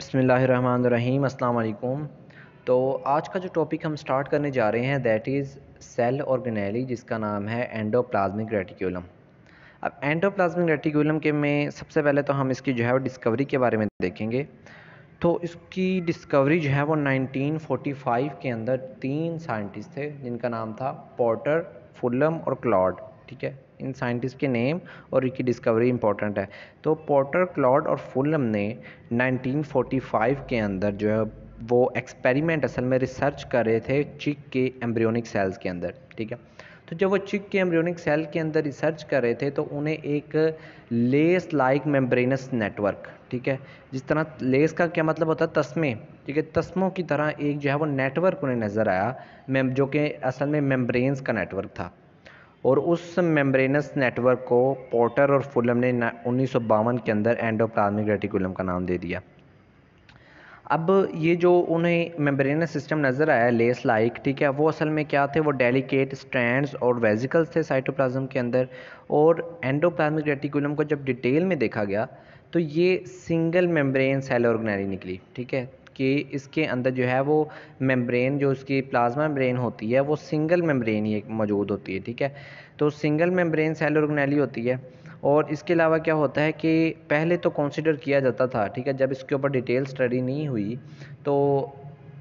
बिस्मिल्लाहिर्रहमानिर्रहीम अस्सलाम वालेकुम। तो आज का जो टॉपिक हम स्टार्ट करने जा रहे हैं दैट इज़ सेल ऑर्गेनेली, जिसका नाम है एंडोप्लाज्मिक रेटिकुलम। अब एंडोप्लाज्मिक रेटिकुलम के में सबसे पहले तो हम इसकी जो है वो डिस्कवरी के बारे में देखेंगे। तो इसकी डिस्कवरी जो है वो 1945 के अंदर 3 साइंटिस्ट थे जिनका नाम था पोर्टर, फुलम और क्लॉड। ठीक है, इन साइंटिस्ट के नेम और इनकी डिस्कवरी इंपॉर्टेंट है। तो पोर्टर, क्लॉड और फुलम ने 1945 के अंदर जो है वो एक्सपेरिमेंट असल में रिसर्च कर रहे थे चिक के एम्ब्रियोनिक सेल्स के अंदर। ठीक है, तो जब वो चिक के एम्ब्रियोनिक सेल के अंदर रिसर्च कर रहे थे तो उन्हें एक लेस लाइक मेम्ब्रेनस नेटवर्क, ठीक है, जिस तरह लेस का क्या मतलब होता है, तस्मे, ठीक है, तस्मों की तरह एक जो है वो नेटवर्क उन्हें नज़र आया जो कि असल में मेम्ब्रेन्स का नेटवर्क था। और उस मेम्ब्रेनस नेटवर्क को पोर्टर और फुलम ने 1952 के अंदर एंडोप्लाज्मिक रेटिकुलम का नाम दे दिया। अब ये जो उन्हें मेम्ब्रेनस सिस्टम नज़र आया लेस लाइक, ठीक है, वो असल में क्या थे, वो डेलिकेट स्ट्रैंड्स और वेसिकल्स थे साइटोप्लाज्म के अंदर। और एंडोप्लाज्मिक रेटिकुलम को जब डिटेल में देखा गया तो ये सिंगल मेम्ब्रेन सेल ऑर्गेनेली निकली। ठीक है, कि इसके अंदर जो है वो मेम्ब्रेन, जो उसकी प्लाज्मा मेम्ब्रेन होती है, वो सिंगल मेम्ब्रेन ही मौजूद होती है। ठीक है, तो सिंगल मेम्ब्रेन सेल ऑर्गेनेली होती है। और इसके अलावा क्या होता है कि पहले तो कंसीडर किया जाता था, ठीक है, जब इसके ऊपर डिटेल स्टडी नहीं हुई तो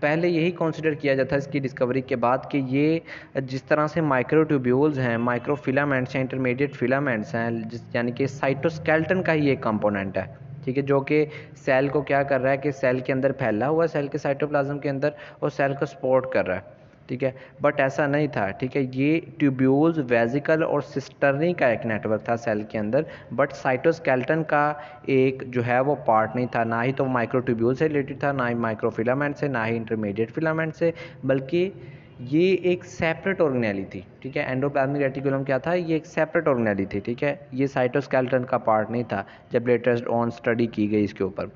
पहले यही कंसीडर किया जाता है इसकी डिस्कवरी के बाद कि ये जिस तरह से माइक्रोट्यूब्यूल्स हैं, माइक्रोफिलामेंट्स हैं, इंटरमीडिएट फिलामेंट्स हैं, यानी कि साइटोस्केल्टन का ही एक कंपोनेंट है। ठीक है, जो कि सेल को क्या कर रहा है कि सेल के अंदर फैला हुआ है, सेल के साइटोप्लाज्म के अंदर, और सेल को सपोर्ट कर रहा है। ठीक है, बट ऐसा नहीं था। ठीक है, ये ट्यूब्यूल्स, वेसिकल और सिस्टर्नी का एक नेटवर्क था सेल के अंदर, बट साइटोस्केल्टन का एक जो है वो पार्ट नहीं था। ना ही तो माइक्रोट्यूब्यूल से रिलेटेड था, ना ही माइक्रोफिलामेंट से, ना ही इंटरमीडिएट फिलामेंट से, बल्कि ये एक सेपरेट ऑर्गेनेली थी। ठीक है, एंडोप्लाज्मिक रेटिकुलम क्या था, ये एक सेपरेट ऑर्गेनेली थी। ठीक है, ये साइटोस्केल्टन का पार्ट नहीं था जब लेटेस्ट ऑन स्टडी की गई इसके ऊपर।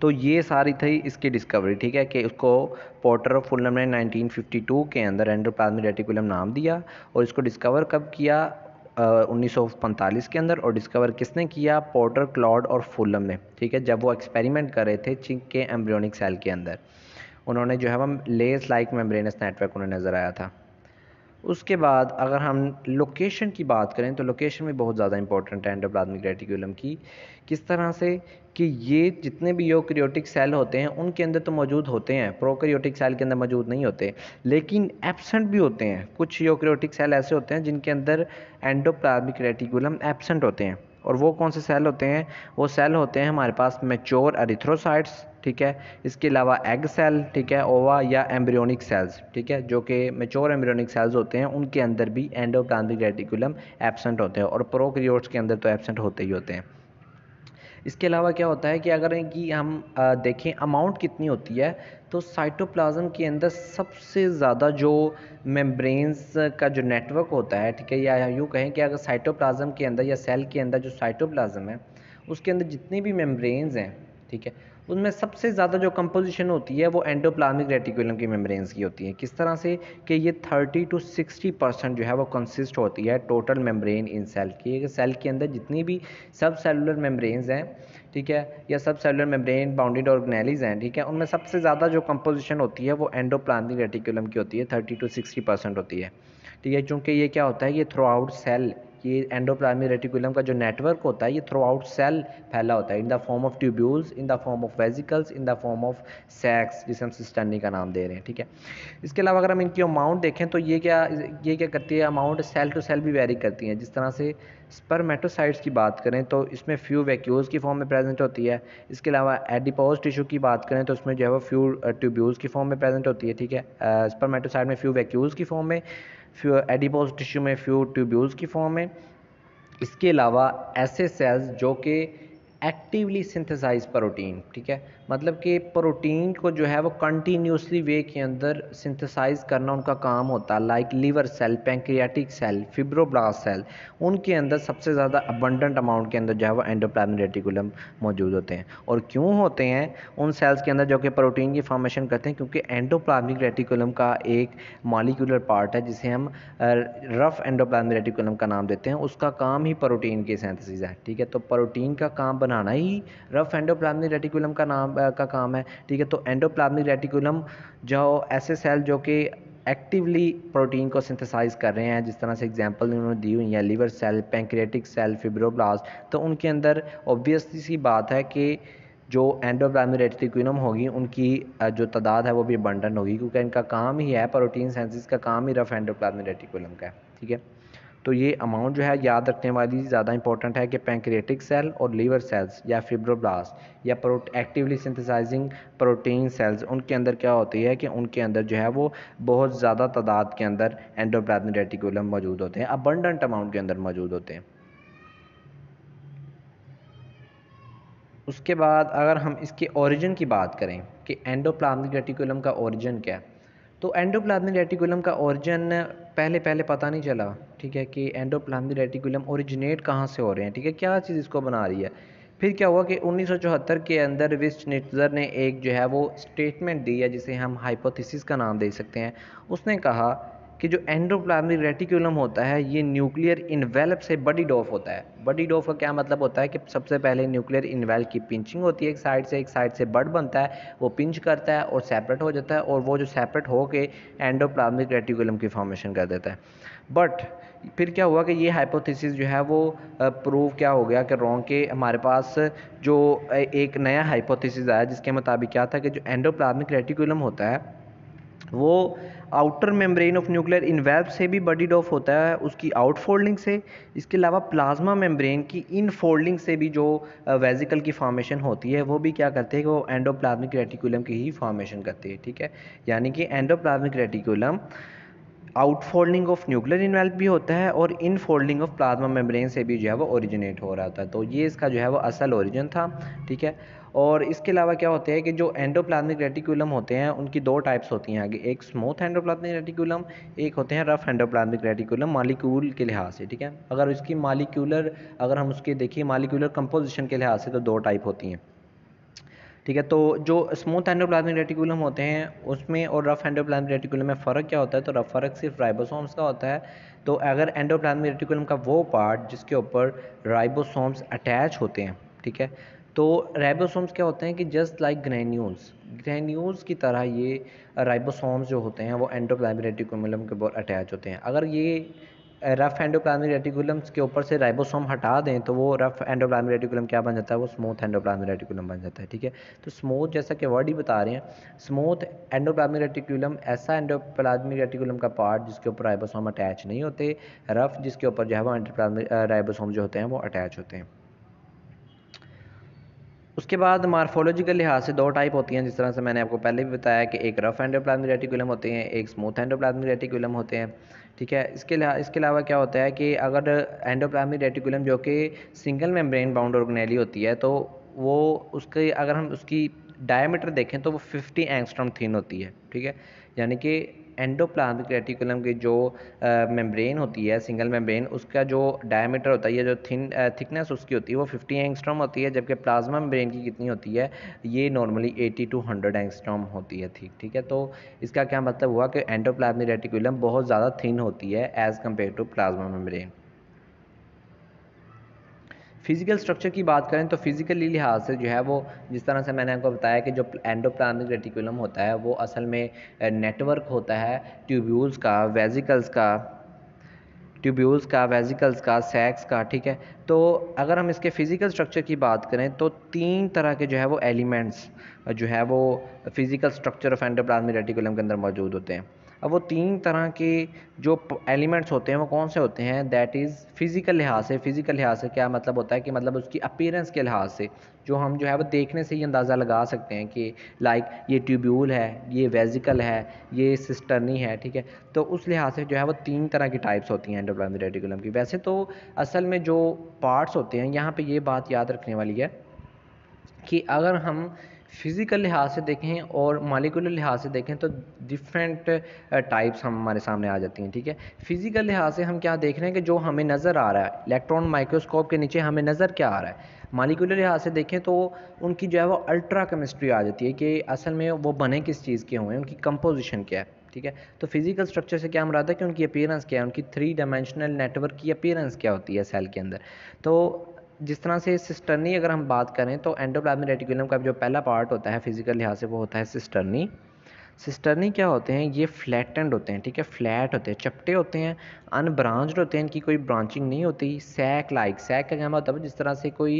तो ये सारी थी इसकी डिस्कवरी। ठीक है, कि उसको पोर्टर और फुलम ने 1952 के अंदर एंडोप्लाज्मिक रेटिकुलम नाम दिया। और इसको डिस्कवर कब किया, 1945 के अंदर। और डिस्कवर किसने किया, पोर्टर, क्लॉड और फुलम ने। ठीक है, जब वो एक्सपेरिमेंट कर रहे थे चिक के एम्ब्रियोनिक सेल के अंदर, उन्होंने जो है वो लेस लाइक मेम्ब्रेनस नेटवर्क उन्हें नज़र आया था। उसके बाद अगर हम लोकेशन की बात करें तो लोकेशन भी बहुत ज़्यादा इंपॉर्टेंट है एंडोप्लाज्मिक रेटिकुलम की। किस तरह से कि ये जितने भी यूकेरियोटिक सेल होते हैं उनके अंदर तो मौजूद होते हैं, प्रोकैरियोटिक सेल के अंदर मौजूद नहीं होते, लेकिन एब्सेंट भी होते हैं। कुछ यूकेरियोटिक सेल ऐसे होते हैं जिनके अंदर एंडोप्लाज्मिक रेटिकुलम एब्सेंट होते हैं। और वो कौन से सेल होते हैं, वो सेल होते हैं हमारे पास मैच्योर एरिथ्रोसाइट्स, ठीक है, इसके अलावा एग सेल, ठीक है, ओवा या एम्ब्रियोनिक सेल्स, ठीक है, जो कि मैच्योर एम्ब्रियोनिक सेल्स होते हैं, उनके अंदर भी एंडोप्लाज्मिक रेटिकुलम एब्सेंट होते हैं। और प्रोकैरियोट्स के अंदर तो एब्सेंट होते ही होते हैं। इसके अलावा क्या होता है कि अगर इनकी हम देखें अमाउंट कितनी होती है, तो साइटोप्लाज्म के अंदर सबसे ज़्यादा जो मेम्ब्रेन्स का जो नेटवर्क होता है, ठीक है, या यूँ कहें कि अगर साइटोप्लाज्म के अंदर या सेल के अंदर जो साइटोप्लाज्म है उसके अंदर जितनी भी मेम्ब्रेन्स हैं, ठीक है, उनमें सबसे ज़्यादा जो कंपोजिशन होती है वो एंडोप्लाज्मिक रेटिकुलम की मेम्ब्रेन्स की होती है। किस तरह से कि ये 30 to 60% जो है वो कंसिस्ट होती है टोटल मेम्ब्रेन इन सेल की। सेल के अंदर जितनी भी सब सेलुलर मेम्ब्रेन्स हैं, ठीक है, या सब सेलुलर मेम्ब्रेन बाउंडेड ऑर्गेनेलीज हैं, ठीक है, उनमें सबसे ज़्यादा जो कंपोजिशन होती है वो एंडोप्लाज्मिक रेटिकुलम की होती है, 30 to 60% होती है। ठीक है, चूँकि ये क्या होता है, ये थ्रू आउट सेल, ये एंडोप्लाज्मिक रेटिकुलम का जो नेटवर्क होता है ये थ्रू आउट सेल फैला होता है, in the form of tubules, in the form of vesicles, in the form of sacs, जिसे हम सिस्टर्नी का नाम दे रहे हैं। ठीक है, इसके अलावा अगर हम इनकी अमाउंट देखें तो ये क्या करती है, अमाउंट सेल टू सेल भी वेरी करती हैं। जिस तरह से स्पर्मेटोसाइट्स की बात करें तो इसमें फ्यू वैक्यूल्स की फॉर्म में प्रेजेंट होती है। इसके अलावा एडिपोज टिश्यू की बात करें तो उसमें जो है वो फ्यू ट्यूब्यूल्स की फॉर्म में प्रेजेंट होती है। ठीक है, स्पर्मेटोसाइट में फ्यू वैक्यूल्स की फॉर्म में, फ्यू एडिपोज टिश्यू में फ्यू ट्यूब्यूल्स की फॉर्म में। इसके अलावा ऐसे सेल्स जो कि एक्टिवली सिंथेसाइज प्रोटीन, ठीक है, मतलब कि प्रोटीन को जो है वो कंटिन्यूसली वे के अंदर सिंथेसाइज करना उनका काम होता है, like liver cell, pancreatic cell, fibroblast cell, उनके अंदर सबसे ज़्यादा अबंडेंट अमाउंट के अंदर जो है वो एंडोप्लाज्मिक रेटिकुलम मौजूद होते हैं। और क्यों होते हैं उन सेल्स के अंदर जो कि प्रोटीन की फॉर्मेशन करते हैं, क्योंकि एंडोप्लाज्मिक रेटिकुलम का एक मॉलिक्यूलर पार्ट है जिसे हम रफ एंडोप्लाज्मिक रेटिकुलम का नाम देते हैं, उसका काम ही प्रोटीन की सिंथेसिस है। ठीक है, तो प्रोटीन का काम बनाना ही रफ एंडोप्लाज्मिक रेटिकुलम का नाम का काम है। ठीक है, तो एंडोप्लाज्मिक रेटिकुलम जो ऐसे सेल जो कि एक्टिवली प्रोटीन को सिंथेसाइज कर रहे हैं, जिस तरह से एग्जांपल उन्होंने दी हुई है liver cell, pancreatic cell, fibroblast, तो उनके अंदर ऑब्वियसली सी बात है कि जो एंडोप्लाज्मिक रेटिकुलम होगी उनकी जो तादाद है वो भी अबंडेंट होगी, क्योंकि इनका काम ही है प्रोटीन सेंसिस का काम ही रफ एंडोप्लाज्मिक रेटिकुलम का है। ठीक है, तो ये अमाउंट जो है याद रखने वाली ज़्यादा इंपॉर्टेंट है कि पैंक्रियाटिक सेल और लीवर सेल्स या फिब्रोब्लास्ट या एक्टिवली सिंथेसाइजिंग प्रोटीन सेल्स, उनके अंदर क्या होती है कि उनके अंदर जो है वो बहुत ज़्यादा तादाद के अंदर एंडोप्लाज्मिक रेटिकुलम मौजूद होते हैं, अबंडेंट अमाउंट के अंदर मौजूद होते हैं। उसके बाद अगर हम इसके ओरिजिन की बात करें कि एंडोप्लाज्मिक रेटिकुलम का ओरिजिन क्या है, तो एंडोप्लाज्मिक रेटिकुलम का ओरिजिन पहले पहले पता नहीं चला। ठीक है, कि एंडोप्लाज्मिक रेटिकुलम ओरिजिनेट कहाँ से हो रहे हैं, ठीक है, क्या चीज़ इसको बना रही है। फिर क्या हुआ कि 1974 के अंदर विशनिट्ज़र ने एक जो है वो स्टेटमेंट दी है जिसे हम हाइपोथेसिस का नाम दे सकते हैं। उसने कहा कि जो एंडोप्लाज्मिक रेटिकुलम होता है ये न्यूक्लियर इन्वेल्प से बडी डोफ होता है। बडी डोफ का क्या मतलब होता है कि सबसे पहले न्यूक्लियर इन्वेल्प की पिंचिंग होती है, एक साइड से बड बनता है, वो पिंच करता है और सेपरेट हो जाता है, और वो जो सेपरेट होके एंडोप्लाज्मिक रेटिकुलम की फॉर्मेशन कर देता है। बट फिर क्या हुआ कि ये हाइपोथेसिस जो है वो प्रूव क्या हो गया कि रॉन्ग, के हमारे पास जो एक नया हाइपोथेसिस आया जिसके मुताबिक क्या था कि जो एंडोप्लाज्मिक रेटिकुलम होता है वो outer membrane of nuclear envelope से भी बडी डॉफ होता है, उसकी आउटफोल्डिंग से, इसके अलावा प्लाज्मा मेम्ब्रेन की इनफोल्डिंग से भी जो वेजिकल की फॉर्मेशन होती है वो भी क्या करते हैं कि वो एंडोप्लाज्मिक रेटिकुलम की ही फॉर्मेशन करती है। ठीक है, यानी कि endoplasmic reticulum outfolding of nuclear envelope भी होता है और इनफोल्डिंग ऑफ प्लाज्मा मेम्ब्रेन से भी जो है वो ओरिजिनेट हो रहा था। तो ये इसका जो है वो असल ओरिजिन था। ठीक है, और इसके अलावा क्या होता है कि जो एंडोप्लाज्मिक रेटिकुलम होते हैं उनकी दो टाइप्स होती हैं आगे, एक स्मूथ एंडोप्लाज्मिक रेटिकुलम, एक होते हैं रफ एंडोप्लाज्मिक रेटिकुलम मालिक्यूल के लिहाज से। ठीक है, अगर इसकी मालिक्यूलर कंपोजिशन के लिहाज से तो दो टाइप होती हैं। ठीक है, तो जो स्मूथ एंडोप्लाज्मिक रेटिकुलम होते हैं उसमें और रफ एंडोप्लाज्मिक रेटिकुलम में फ़र्क क्या होता है, तो रफ फ़र्क सिर्फ राइबोसोम्स का होता है। तो अगर एंडोप्लाज्मिक रेटिकुलम का वो पार्ट जिसके ऊपर राइबोसोम्स अटैच होते हैं, ठीक है, तो राइबोसोम्स क्या होते हैं कि जस्ट लाइक ग्रेन्यूल्स की तरह ये राइबोसोम्स जो होते हैं वो एंडोप्लाज्मिक रेटिकुलम के ऊपर अटैच होते हैं। अगर ये रफ एंडोप्लाज्मिक रेटिकुलम के ऊपर से राइबोसोम हटा दें तो वो रफ एंडोप्लाज्मिक रेटिकुलम क्या बन जाता है, वो स्मूथ एंडोप्लाज्मिक रेटिकुलम बन जाता है। ठीक है, तो स्मूथ जैसा कि वर्ड ही बता रहे हैं, स्मूथ एंडोप्लाज्मिक रेटिकुलम ऐसा एंडोप्लाज्मिक रेटिकुलम का पार्ट जिसके ऊपर राइबोसोम अटैच नहीं होते, रफ जिसके ऊपर जो है वो एंडोप्लाज्मिक राइबोसोम जो होते हैं वो अटैच होते हैं। उसके बाद मार्फोलॉजिकल लिहाज से दो टाइप होती हैं, जिस तरह से मैंने आपको पहले भी बताया कि एक रफ एंडोप्लाज्मिक रेटिकुलम होते हैं, एक स्मूथ एंडोप्लाज्मिक रेटिकुलम होते हैं। ठीक है, इसके अलावा क्या होता है कि अगर एंडोप्लाज्मिक रेटिकुलम जो कि सिंगल मेम्ब्रेन बाउंड ऑर्गेनेली होती है तो वो उसके अगर हम उसकी डायमीटर देखें तो वो 50 एंगस्ट्रॉम थिन होती है। ठीक है, यानी कि एंडोप्लाज्मिक रेटिकुलम की जो मेम्ब्रेन होती है सिंगल मेम्ब्रेन, उसका जो डायमीटर होता है या जो थिकनेस उसकी होती है वो 50 एंगस्ट्रॉम होती है, जबकि प्लाज्मा मेम्ब्रेन की कितनी होती है ये नॉर्मली 80 to 100 एंगस्ट्रॉम होती है। ठीक है, तो इसका क्या मतलब हुआ कि एंडोप्लाज्मिक रेटिकुलम बहुत ज़्यादा थिन होती है as compare to plasma membrane. Physical structure की बात करें तो फिज़िकली लिहाज से जो है वो जिस तरह से मैंने आपको बताया कि जो एंडोप्लाज्मिक रेटिकुलम होता है वो असल में नेटवर्क होता है ट्यूब्यूल्स का वेजिकल्स का सैक्स का। ठीक है, तो अगर हम इसके फ़िज़िकल स्ट्रक्चर की बात करें तो तीन तरह के जो है वो एलिमेंट्स जो है वो physical structure of endoplasmic reticulum के अंदर मौजूद होते हैं। अब वो तीन तरह के जो एलिमेंट्स होते हैं वो कौन से होते हैं, दैट इज़ फिज़िकल लिहाज से क्या मतलब होता है कि मतलब उसकी अपीयरेंस के लिहाज से जो हम जो है वो देखने से ही अंदाज़ा लगा सकते हैं कि लाइक ये ट्यूब्यूल है, ये वेजिकल है, ये सिस्टर्नी है। ठीक है, तो उस लिहाज से जो है वो तीन तरह की टाइप्स होती हैं एंडोप्लाज्मिक रेटिकुलम की। वैसे तो असल में जो पार्ट्स होते हैं, यहाँ पर ये बात याद रखने वाली है कि अगर हम फिज़िकल लिहाज से देखें और मालिकुलर लिहाज से देखें तो डिफरेंट टाइप्स हमारे सामने आ जाती हैं। ठीक है, फिज़िकल लिहाज से हम क्या देख रहे हैं कि जो हमें नज़र आ रहा है इलेक्ट्रॉन माइक्रोस्कोप के नीचे हमें नज़र क्या आ रहा है, मालिकुलर लिहाज से देखें तो उनकी जो है वो अल्ट्रा केमिस्ट्री आ जाती है कि असल में वो बने किस चीज़ के हुए हैं, उनकी कंपोजिशन क्या है। ठीक है, तो फिज़िकल स्ट्रक्चर से क्या मुराद है कि उनकी अपीयरेंस क्या है, उनकी 3 डायमेंशनल नेटवर्क की अपीयरेंस क्या होती है सेल के अंदर। तो जिस तरह से सिस्टर्नी अगर हम बात करें तो एंडोप्लाज्मिक रेटिकुलम का जो पहला पार्ट होता है फिजिकल लिहाज से वो होता है सिस्टर्नी। सिस्टर्नी क्या होते हैं, ये फ्लैटेंड होते हैं, ठीक है, फ्लैट होते हैं, चपटे होते हैं, अनब्रांच्ड होते हैं, इनकी कोई ब्रांचिंग नहीं होती। सैक लाइक, सैक का क्या मतलब, जिस तरह से कोई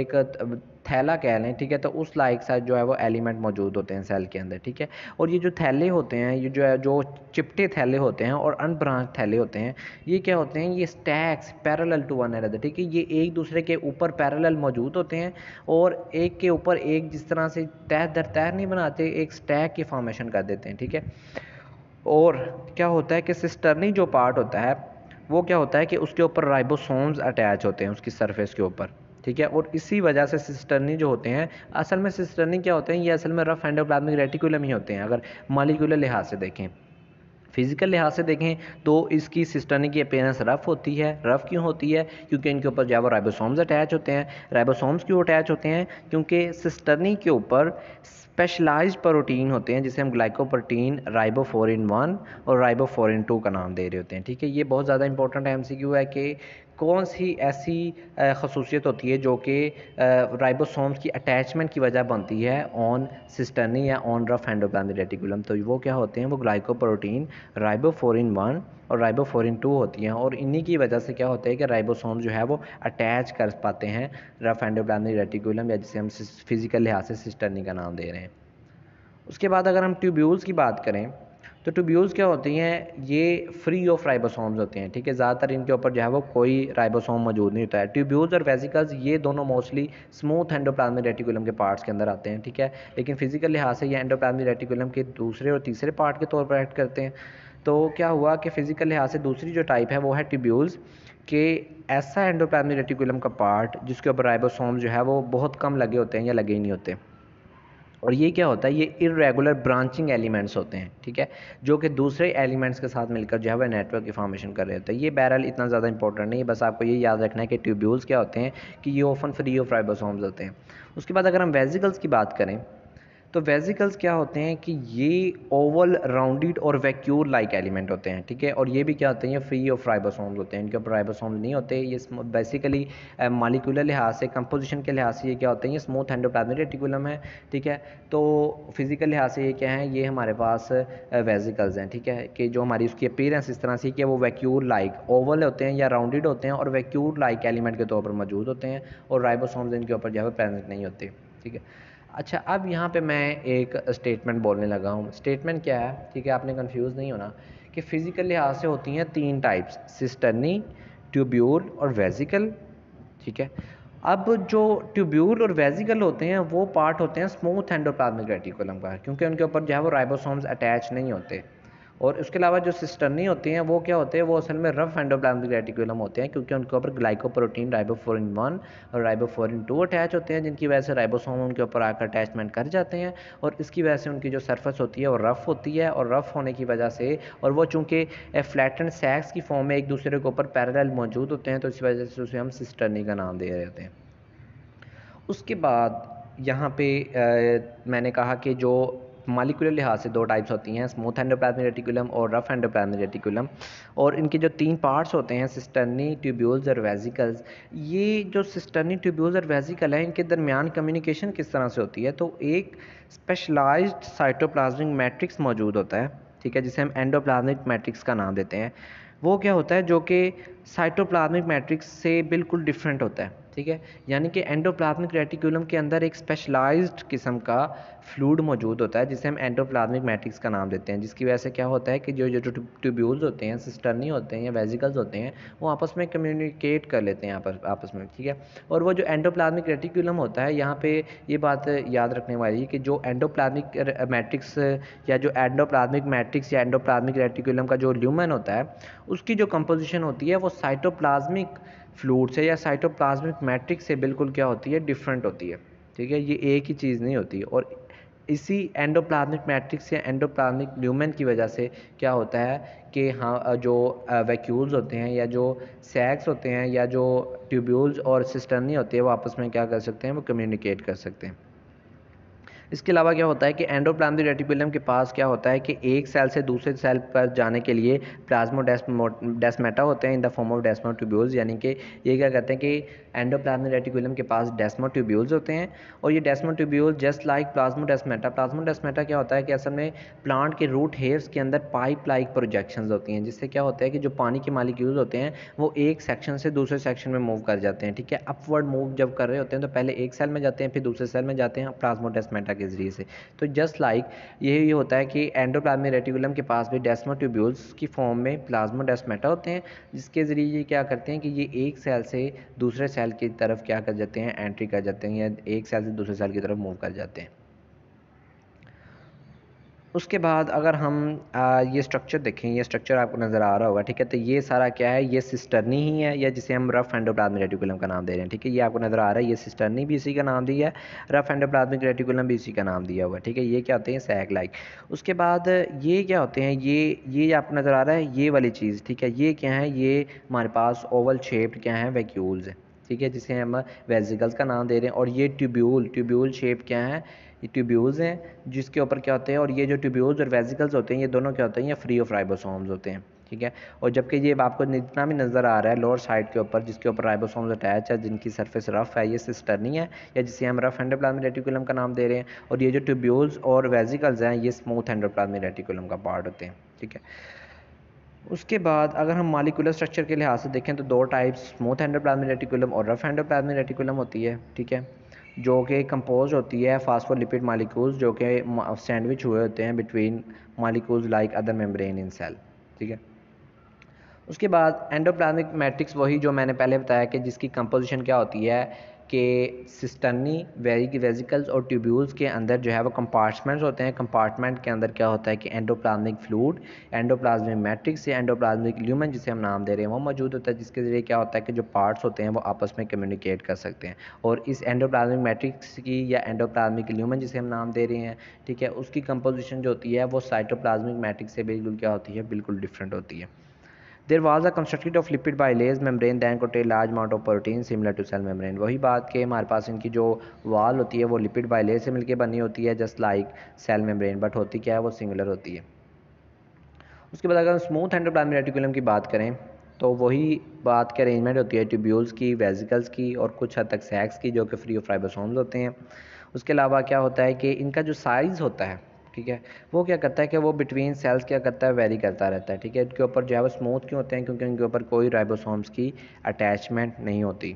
एक थैला कह लें, ठीक है, तो उस लाइक साइज जो है वो एलिमेंट मौजूद होते हैं सेल के अंदर, ठीक है। और ये जो थैले होते हैं, ये जो है जो चिपटे थैले होते हैं और अनब्रांच थैले होते हैं, ये क्या होते हैं, ये stacks parallel to one another, ठीक है, ये एक दूसरे के ऊपर पैरेलल मौजूद होते हैं और एक के ऊपर एक, जिस तरह से तह दर तह नहीं बनाते, एक स्टैक की फॉर्मेशन कर देते हैं, ठीक है। और क्या होता है कि सिस्टर्नी जो पार्ट होता है वो क्या होता है कि उसके ऊपर राइबोसोम्स अटैच होते हैं उसकी सरफेस के ऊपर, ठीक है। और इसी वजह से सिस्टर्नी जो होते हैं, असल में सिस्टर्नी क्या होते हैं, ये असल में रफ एंडोप्लाज्मिक रेटिकुलम ही होते हैं। अगर मॉलिक्यूलर लिहाज से देखें, फिजिकल लिहाज से देखें तो इसकी सिस्टर्नी की अपीयरेंस रफ होती है। रफ क्यों होती है, क्योंकि इनके ऊपर जो है वो राइबोसोम्स अटैच होते हैं। राइबोसोम्स क्यों अटैच होते हैं, क्योंकि सिस्टर्नी के ऊपर स्पेशलाइज्ड प्रोटीन होते हैं जिसे हम ग्लाइकोप्रोटीन राइबोफोरिन 1 और राइबोफोरिन 2 का नाम दे रहे होते हैं, ठीक है। ये बहुत ज़्यादा इंपॉर्टेंट MCQ है कि कौन सी ऐसी खसूसियत होती है जो कि राइबोसोम्स की अटैचमेंट की वजह बनती है ऑन सिस्टर्नी या ऑन रफ एंडोप्लाज्मिक रेटिकुलम। तो वो क्या होते हैं, वो ग्लाइकोप्रोटीन राइबोफोरिन 1 और राइबोफोरिन 2 होती हैं और इन्हीं की वजह से क्या होता है कि राइबोसोम जो है वो अटैच कर पाते हैं रफ एंडोप्लाज्मिक रेटिकुलम या जिसे हम फिजिकल लिहाज से सिस्टर्नी का नाम दे रहे हैं। उसके बाद अगर हम ट्यूब्यूल्स की बात करें तो ट्यूब्यूल्स क्या होती हैं, ये फ्री ऑफ राइबोसोम्स होते हैं, ठीक है। ज़्यादातर इनके ऊपर जो है वो कोई राइबोसोम मौजूद नहीं होता है। ट्यूब्यूल्स और वेसिकल्स ये दोनों मोस्टली स्मूथ एंडोप्लाज्मिक रेटिकुलम के पार्ट्स के अंदर आते हैं, ठीक है। लेकिन फिजिकल लिहाज से ये एंडोप्लाज्मिक रेटिकुलम के दूसरे और तीसरे पार्ट के तौर पर एक्ट करते हैं। तो क्या हुआ कि फिजिकल लिहाज से दूसरी जो टाइप है वो है ट्यूब्यूल्स, के ऐसा एंडोप्लाज्मिक रेटिकुलम का पार्ट जिसके ऊपर राइबोसोम जो है वो बहुत कम लगे होते हैं या लगे ही नहीं होते और ये क्या होता है, ये इरेगुलर ब्रांचिंग एलिमेंट्स होते हैं, ठीक है, जो कि दूसरे एलिमेंट्स के साथ मिलकर जो है वह नेटवर्क की फॉर्मेशन कर रहे होते हैं। ये बहरहाल इतना ज़्यादा इंपॉर्टेंट नहीं है, बस आपको ये याद रखना है कि ट्यूब्यूल्स क्या होते हैं कि ये ऑफन फ्री ऑफ राइबोसोम्स होते हैं। उसके बाद अगर हम वेसिकल्स की बात करें तो वेसिकल्स क्या होते हैं कि ये ओवल राउंडेड और वैक्यूल लाइक एलिमेंट होते हैं, ठीक है, और ये भी क्या होते हैं, ये फ्री ऑफ राइबोसोम्स होते हैं, इनके ऊपर राइबोसोम नहीं होते। ये बेसिकली मॉलिक्यूलर लिहाज से, कंपोजिशन के लिहाज से ये क्या होते हैं, ये स्मूथ एंडोप्लाज्मिक रेटिकुलम है, ठीक है। तो फिजिकल लिहाज से ये क्या है, ये हमारे पास वेसिकल्स हैं, ठीक है, कि जो हमारी उसकी अपीयरेंस इस तरह से कि वो वैक्यूल लाइक ओवल होते हैं या राउंडेड होते हैं और वैक्यूल लाइक एलिमेंट के तौर पर मौजूद होते हैं और राइबोसोम्स इनके ऊपर जो है प्रेजेंट नहीं होते, ठीक है। अच्छा, अब यहाँ पे मैं एक स्टेटमेंट बोलने लगा हूँ। स्टेटमेंट क्या है, ठीक है, आपने कंफ्यूज नहीं होना कि फिजिकल लिहाज से होती हैं 3 टाइप्स, सिस्टर्नी, ट्यूब्यूल और वेसिकल, ठीक है। अब जो ट्यूब्यूल और वेसिकल होते हैं वो पार्ट होते हैं स्मूथ एंडोप्लाज्मिक रेटिकुलम का, क्योंकि उनके ऊपर जो है वो राइबोसोम्स अटैच नहीं होते। और उसके अलावा जो सिस्टर्नी होती हैं वो क्या होते हैं, वो असल में रफ एंडोप्लाज्मिक रेटिकुलम होते हैं, क्योंकि उनके ऊपर ग्लाइकोप्रोटीन राइबोफोरिन 1 और राइबोफोरिन 2 अटैच होते हैं, जिनकी वजह से राइबोसोम उनके ऊपर आकर अटैचमेंट कर जाते हैं और इसकी वजह से उनकी जो सरफेस होती है वो रफ़ होती है और रफ़ होने की वजह से, और वो चूँकि फ्लैटेंड सैक्स की फॉर्म में एक दूसरे के ऊपर पैरेलल मौजूद होते हैं, तो इस वजह से उसे हम सिस्टर्नी का नाम दे रहे होते हैं। उसके बाद यहाँ पर मैंने कहा कि जो मॉलिक्यूलर लिहाज से 2 टाइप्स होती हैं, स्मूथ एंडोप्लाज्मिक रेटिकुलम और रफ एंडोप्लाज्मिक रेटिकुलम, और इनके जो 3 पार्ट्स होते हैं सिस्टर्नी, ट्यूब्यूल्स और वेसिकल्स। ये जो सिस्टर्नी, ट्यूब्यूल्स और वेसिकल हैं, इनके दरमियान कम्युनिकेशन किस तरह से होती है, तो एक स्पेशलाइज्ड साइटोप्लाज्मिक मैट्रिक्स मौजूद होता है, ठीक है, जिसे हम एंडोप्लाज्मिक मैट्रिक्स का नाम देते हैं। वो क्या होता है, जो कि साइटोप्लाज्मिक मैट्रिक्स से बिल्कुल डिफरेंट होता है, ठीक है, यानी कि एंडोप्लाज्मिक रेटिकुलम के अंदर एक स्पेशलाइज्ड किस्म का फ्लूइड मौजूद होता है जिसे हम एंडोप्लाज्मिक मैट्रिक्स का नाम देते हैं, जिसकी वजह से क्या होता है कि जो जो ट्यूब्यूल्स होते हैं, सिस्टर्नी होते हैं या वेसिकल्स होते हैं, वो आपस में कम्युनिकेट कर लेते हैं आपस में, ठीक है। और वो जो एंडोप्लाज्मिक रेटिकुलम होता है, यहाँ पे ये बात याद रखने वाली है कि जो एंडोप्लाज्मिक मैट्रिक्स या जो एंडोप्लाज्मिक मैट्रिक्स या एंडोप्लाज्मिक रेटिकुलम का जो ल्यूमेन होता है, उसकी जो कंपोजिशन होती है वो साइटोप्लाज्मिक फ्लूइड से या साइटोप्लाज्मिक मैट्रिक्स से बिल्कुल क्या होती है, डिफरेंट होती है, ठीक है। ये एक ही चीज़ नहीं होती और इसी एंडोप्लाज्मिक मैट्रिक्स या एंडोप्लाज्मिक ल्यूमेन की वजह से क्या होता है कि हाँ, जो वैक्यूल्स होते हैं या जो सैक्स होते हैं या जो ट्यूब्यूल्स और सिस्टर्नी होते हैं, वो आपस में क्या कर सकते हैं, वो कम्युनिकेट कर सकते हैं। इसके अलावा क्या होता है कि एंडोप्लाज्मिक रेटिकुलम के पास क्या होता है कि एक सेल से दूसरे सेल पर जाने के लिए प्लाज्मोडेस्मेटा होते हैं in the form of desmotubules, यानी कि ये क्या कहते हैं कि एंडोप्लाज्मिक रेटिकुलम के पास डेस्मोट्यूब्यूल्स होते हैं। और ये desmotubules just like plasmodesmata, plasmodesmata क्या होता है कि असल में प्लांट के रूट हेयर्स के अंदर पाइप लाइक प्रोजेक्शंस होती हैं, जिससे क्या होता है कि जो पानी के मालिक्यूल्स होते हैं वो एक सेक्शन से दूसरे सेक्शन में मूव कर जाते हैं, ठीक है। अपवर्ड मूव जब कर रहे होते हैं तो पहले एक सेल में जाते हैं फिर दूसरे सेल में जाते हैं प्लाज्मोडेस्मेटा के जरिए से। तो जस्ट लाइक यही होता है कि एंडोप्लाज्मिक रेटिकुलम के पास भी डेस्मोट्यूब्यूल्स की फॉर्म में प्लाज्मोडेस्मेटा होते हैं, जिसके जरिए ये क्या करते हैं कि ये एक सेल से दूसरे सेल की तरफ क्या कर जाते हैं, एंट्री कर जाते हैं, या एक सेल से दूसरे सेल की तरफ मूव कर जाते हैं। उसके बाद अगर हम ये स्ट्रक्चर देखें, ये स्ट्रक्चर आपको नज़र आ रहा होगा, ठीक है। तो ये सारा क्या है, ये सिस्टर्नी ही है, या जिसे हम रफ एंडोप्लाज्मिक रेटिकुलम का नाम दे रहे हैं, ठीक है। ये आपको नज़र आ रहा है, ये सिस्टर्नी भी इसी का नाम दिया है, रफ एंडोप्लाज्मिक रेटिकुलम भी इसी का नाम दिया हुआ है, ठीक है। ये क्या होते हैं, सैग लाइक। उसके बाद ये क्या होते हैं, ये आपको नज़र आ रहा है ये वाली चीज़, ठीक है। ये क्या है, ये हमारे पास ओवल शेप्ड क्या है, वैक्यूल्स है, ठीक है, जिसे हम वेजिकल्स का नाम दे रहे हैं। और ये ट्यूब्यूल शेप क्या है, ये ट्यूब्यूल्स हैं जिसके ऊपर क्या होते हैं, और ये जो ट्यूब्यूल्स और वेजिकल्स होते हैं ये दोनों क्या होते हैं, ये फ्री ऑफ राइबोसोम्स होते हैं, ठीक है। और जबकि ये आपको जितना भी नज़र आ रहा है लोअर साइड के ऊपर जिसके ऊपर राइबोसोम्स अटैच है, जिनकी सरफेस रफ है, ये सिस्टर्नी है, या जिसे हम रफ एंडोप्लाज्मिक रेटिकुलम का नाम दे रहे हैं। और ये जो ट्यूब्यूल्स और वेजिकल्स हैं ये स्मूथ एंडोप्लाज्मिक रेटिकुलम का पार्ट होते हैं, ठीक है। उसके बाद अगर हम मालिकुलर स्ट्रक्चर के लिहाज से देखें तो दो टाइप्स, स्मूथ एंडोप्लाज्मिक रेटिकुलम और रफ एंडोप्लाज्मिक रेटिकुलम होती है, ठीक है, जो कि कंपोज होती है फास्फोलिपिड मालिक्यूल्स जो कि सैंडविच हुए होते हैं between molecules like other membrane in cell, ठीक है। उसके बाद एंडोप्लाज्मिक मैट्रिक्स वही जो मैंने पहले बताया कि जिसकी कंपोजिशन क्या होती है कि सिस्टर्नी वेजिकल्स और ट्यूब्यूल्स के अंदर जो है वो कंपार्टमेंट्स होते हैं। कंपार्टमेंट के अंदर क्या होता है कि एंडोप्लाज्मिक फ्लूइड, एंडोप्लाज्मिक मैट्रिक्स या एंडोप्लाज्मिक ल्यूमेन जिसे हम नाम दे रहे हैं वो मौजूद होता है, जिसके जरिए क्या होता है कि जो पार्ट्स होते हैं वो आपस में कम्युनिकेट कर सकते हैं। और इस एंडोप्लाज्मिक मैट्रिक्स की या एंडोप्लाज्मिक ल्यूमेन जिसे हम नाम दे रहे हैं, ठीक है, उसकी कंपोजिशन जो होती है वो साइटोप्लाज्मिक मैट्रिक्स से बिल्कुल क्या होती है, बिल्कुल डिफरेंट होती है। There was a constructed of lipid bilayer membrane then coated large amount of protein similar to cell membrane. वही बात के हमारे पास इनकी जो वाल होती है वो लिपिड बाई लेज से मिलकर बनी होती है, just like cell membrane, but होती क्या है, वो सिंगुलर होती है। उसके बाद अगर हम स्मूथ एंडोप्लाज्मिक रेटिकुलम की बात करें तो वही बात की अरेंजमेंट होती है ट्यूब्यूल्स की, वेजिकल्स की और कुछ हद तक सैक्स की जो कि फ्री ऑफ राइबोसोम्स होते हैं। उसके अलावा क्या होता है कि इनका जो साइज़ होता है, ठीक है, वो क्या करता है कि वो बिटवीन सेल्स क्या करता है, वेरी करता रहता है, ठीक है। इनके ऊपर जो है वो स्मूथ क्यों होते हैं, क्योंकि इनके ऊपर कोई राइबोसोम्स की अटैचमेंट नहीं होती।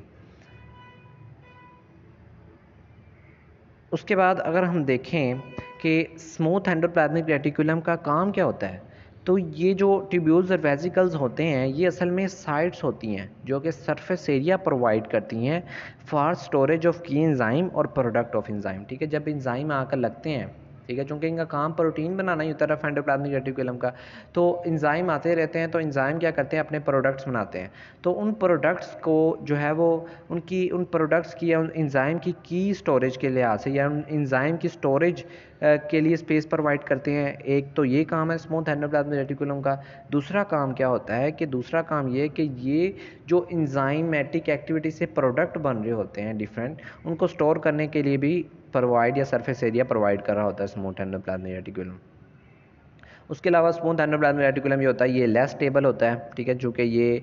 उसके बाद अगर हम देखें कि स्मूथ एंडोप्लाज्मिक रेटिकुलम का काम क्या होता है, तो ये जो ट्यूब्यूल्स और वेजिकल्स होते हैं ये असल में साइट्स होती हैं जो कि सरफेस एरिया प्रोवाइड करती हैं for storage of key enzyme और प्रोडक्ट ऑफ एंजाइम, ठीक है। जब एंजाइम आकर लगते हैं, ठीक है, चूँकि इनका काम प्रोटीन बनाना ही होता है रफ एंडोप्लाज्मिक रेटिकुलम का, तो एंजाइम आते रहते हैं, तो एंजाइम क्या करते हैं, अपने प्रोडक्ट्स बनाते हैं। तो उन प्रोडक्ट्स को जो है वो उन प्रोडक्ट्स की या उन एंजाइम की स्टोरेज के लिहाज से या उन एंजाइम की स्टोरेज के लिए स्पेस प्रोवाइड करते हैं। एक तो ये काम है स्मूथ एंडोप्लाज्मिक रेटिकुलम का। दूसरा काम क्या होता है कि दूसरा काम ये कि ये जो एंजाइमेटिक एक्टिविटी से प्रोडक्ट बन रहे होते हैं डिफरेंट, उनको स्टोर करने के लिए भी प्रोवाइड या सरफेस एरिया प्रोवाइड कर रहा होता है स्मूथ एंडोप्लाज्मिक रेटिकुलम। उसके अलावा स्मूथ एंडोप्लाज्मिक रेटिकुलम ये होता है, ये लेस स्टेबल होता है, ठीक है, चूँकि ये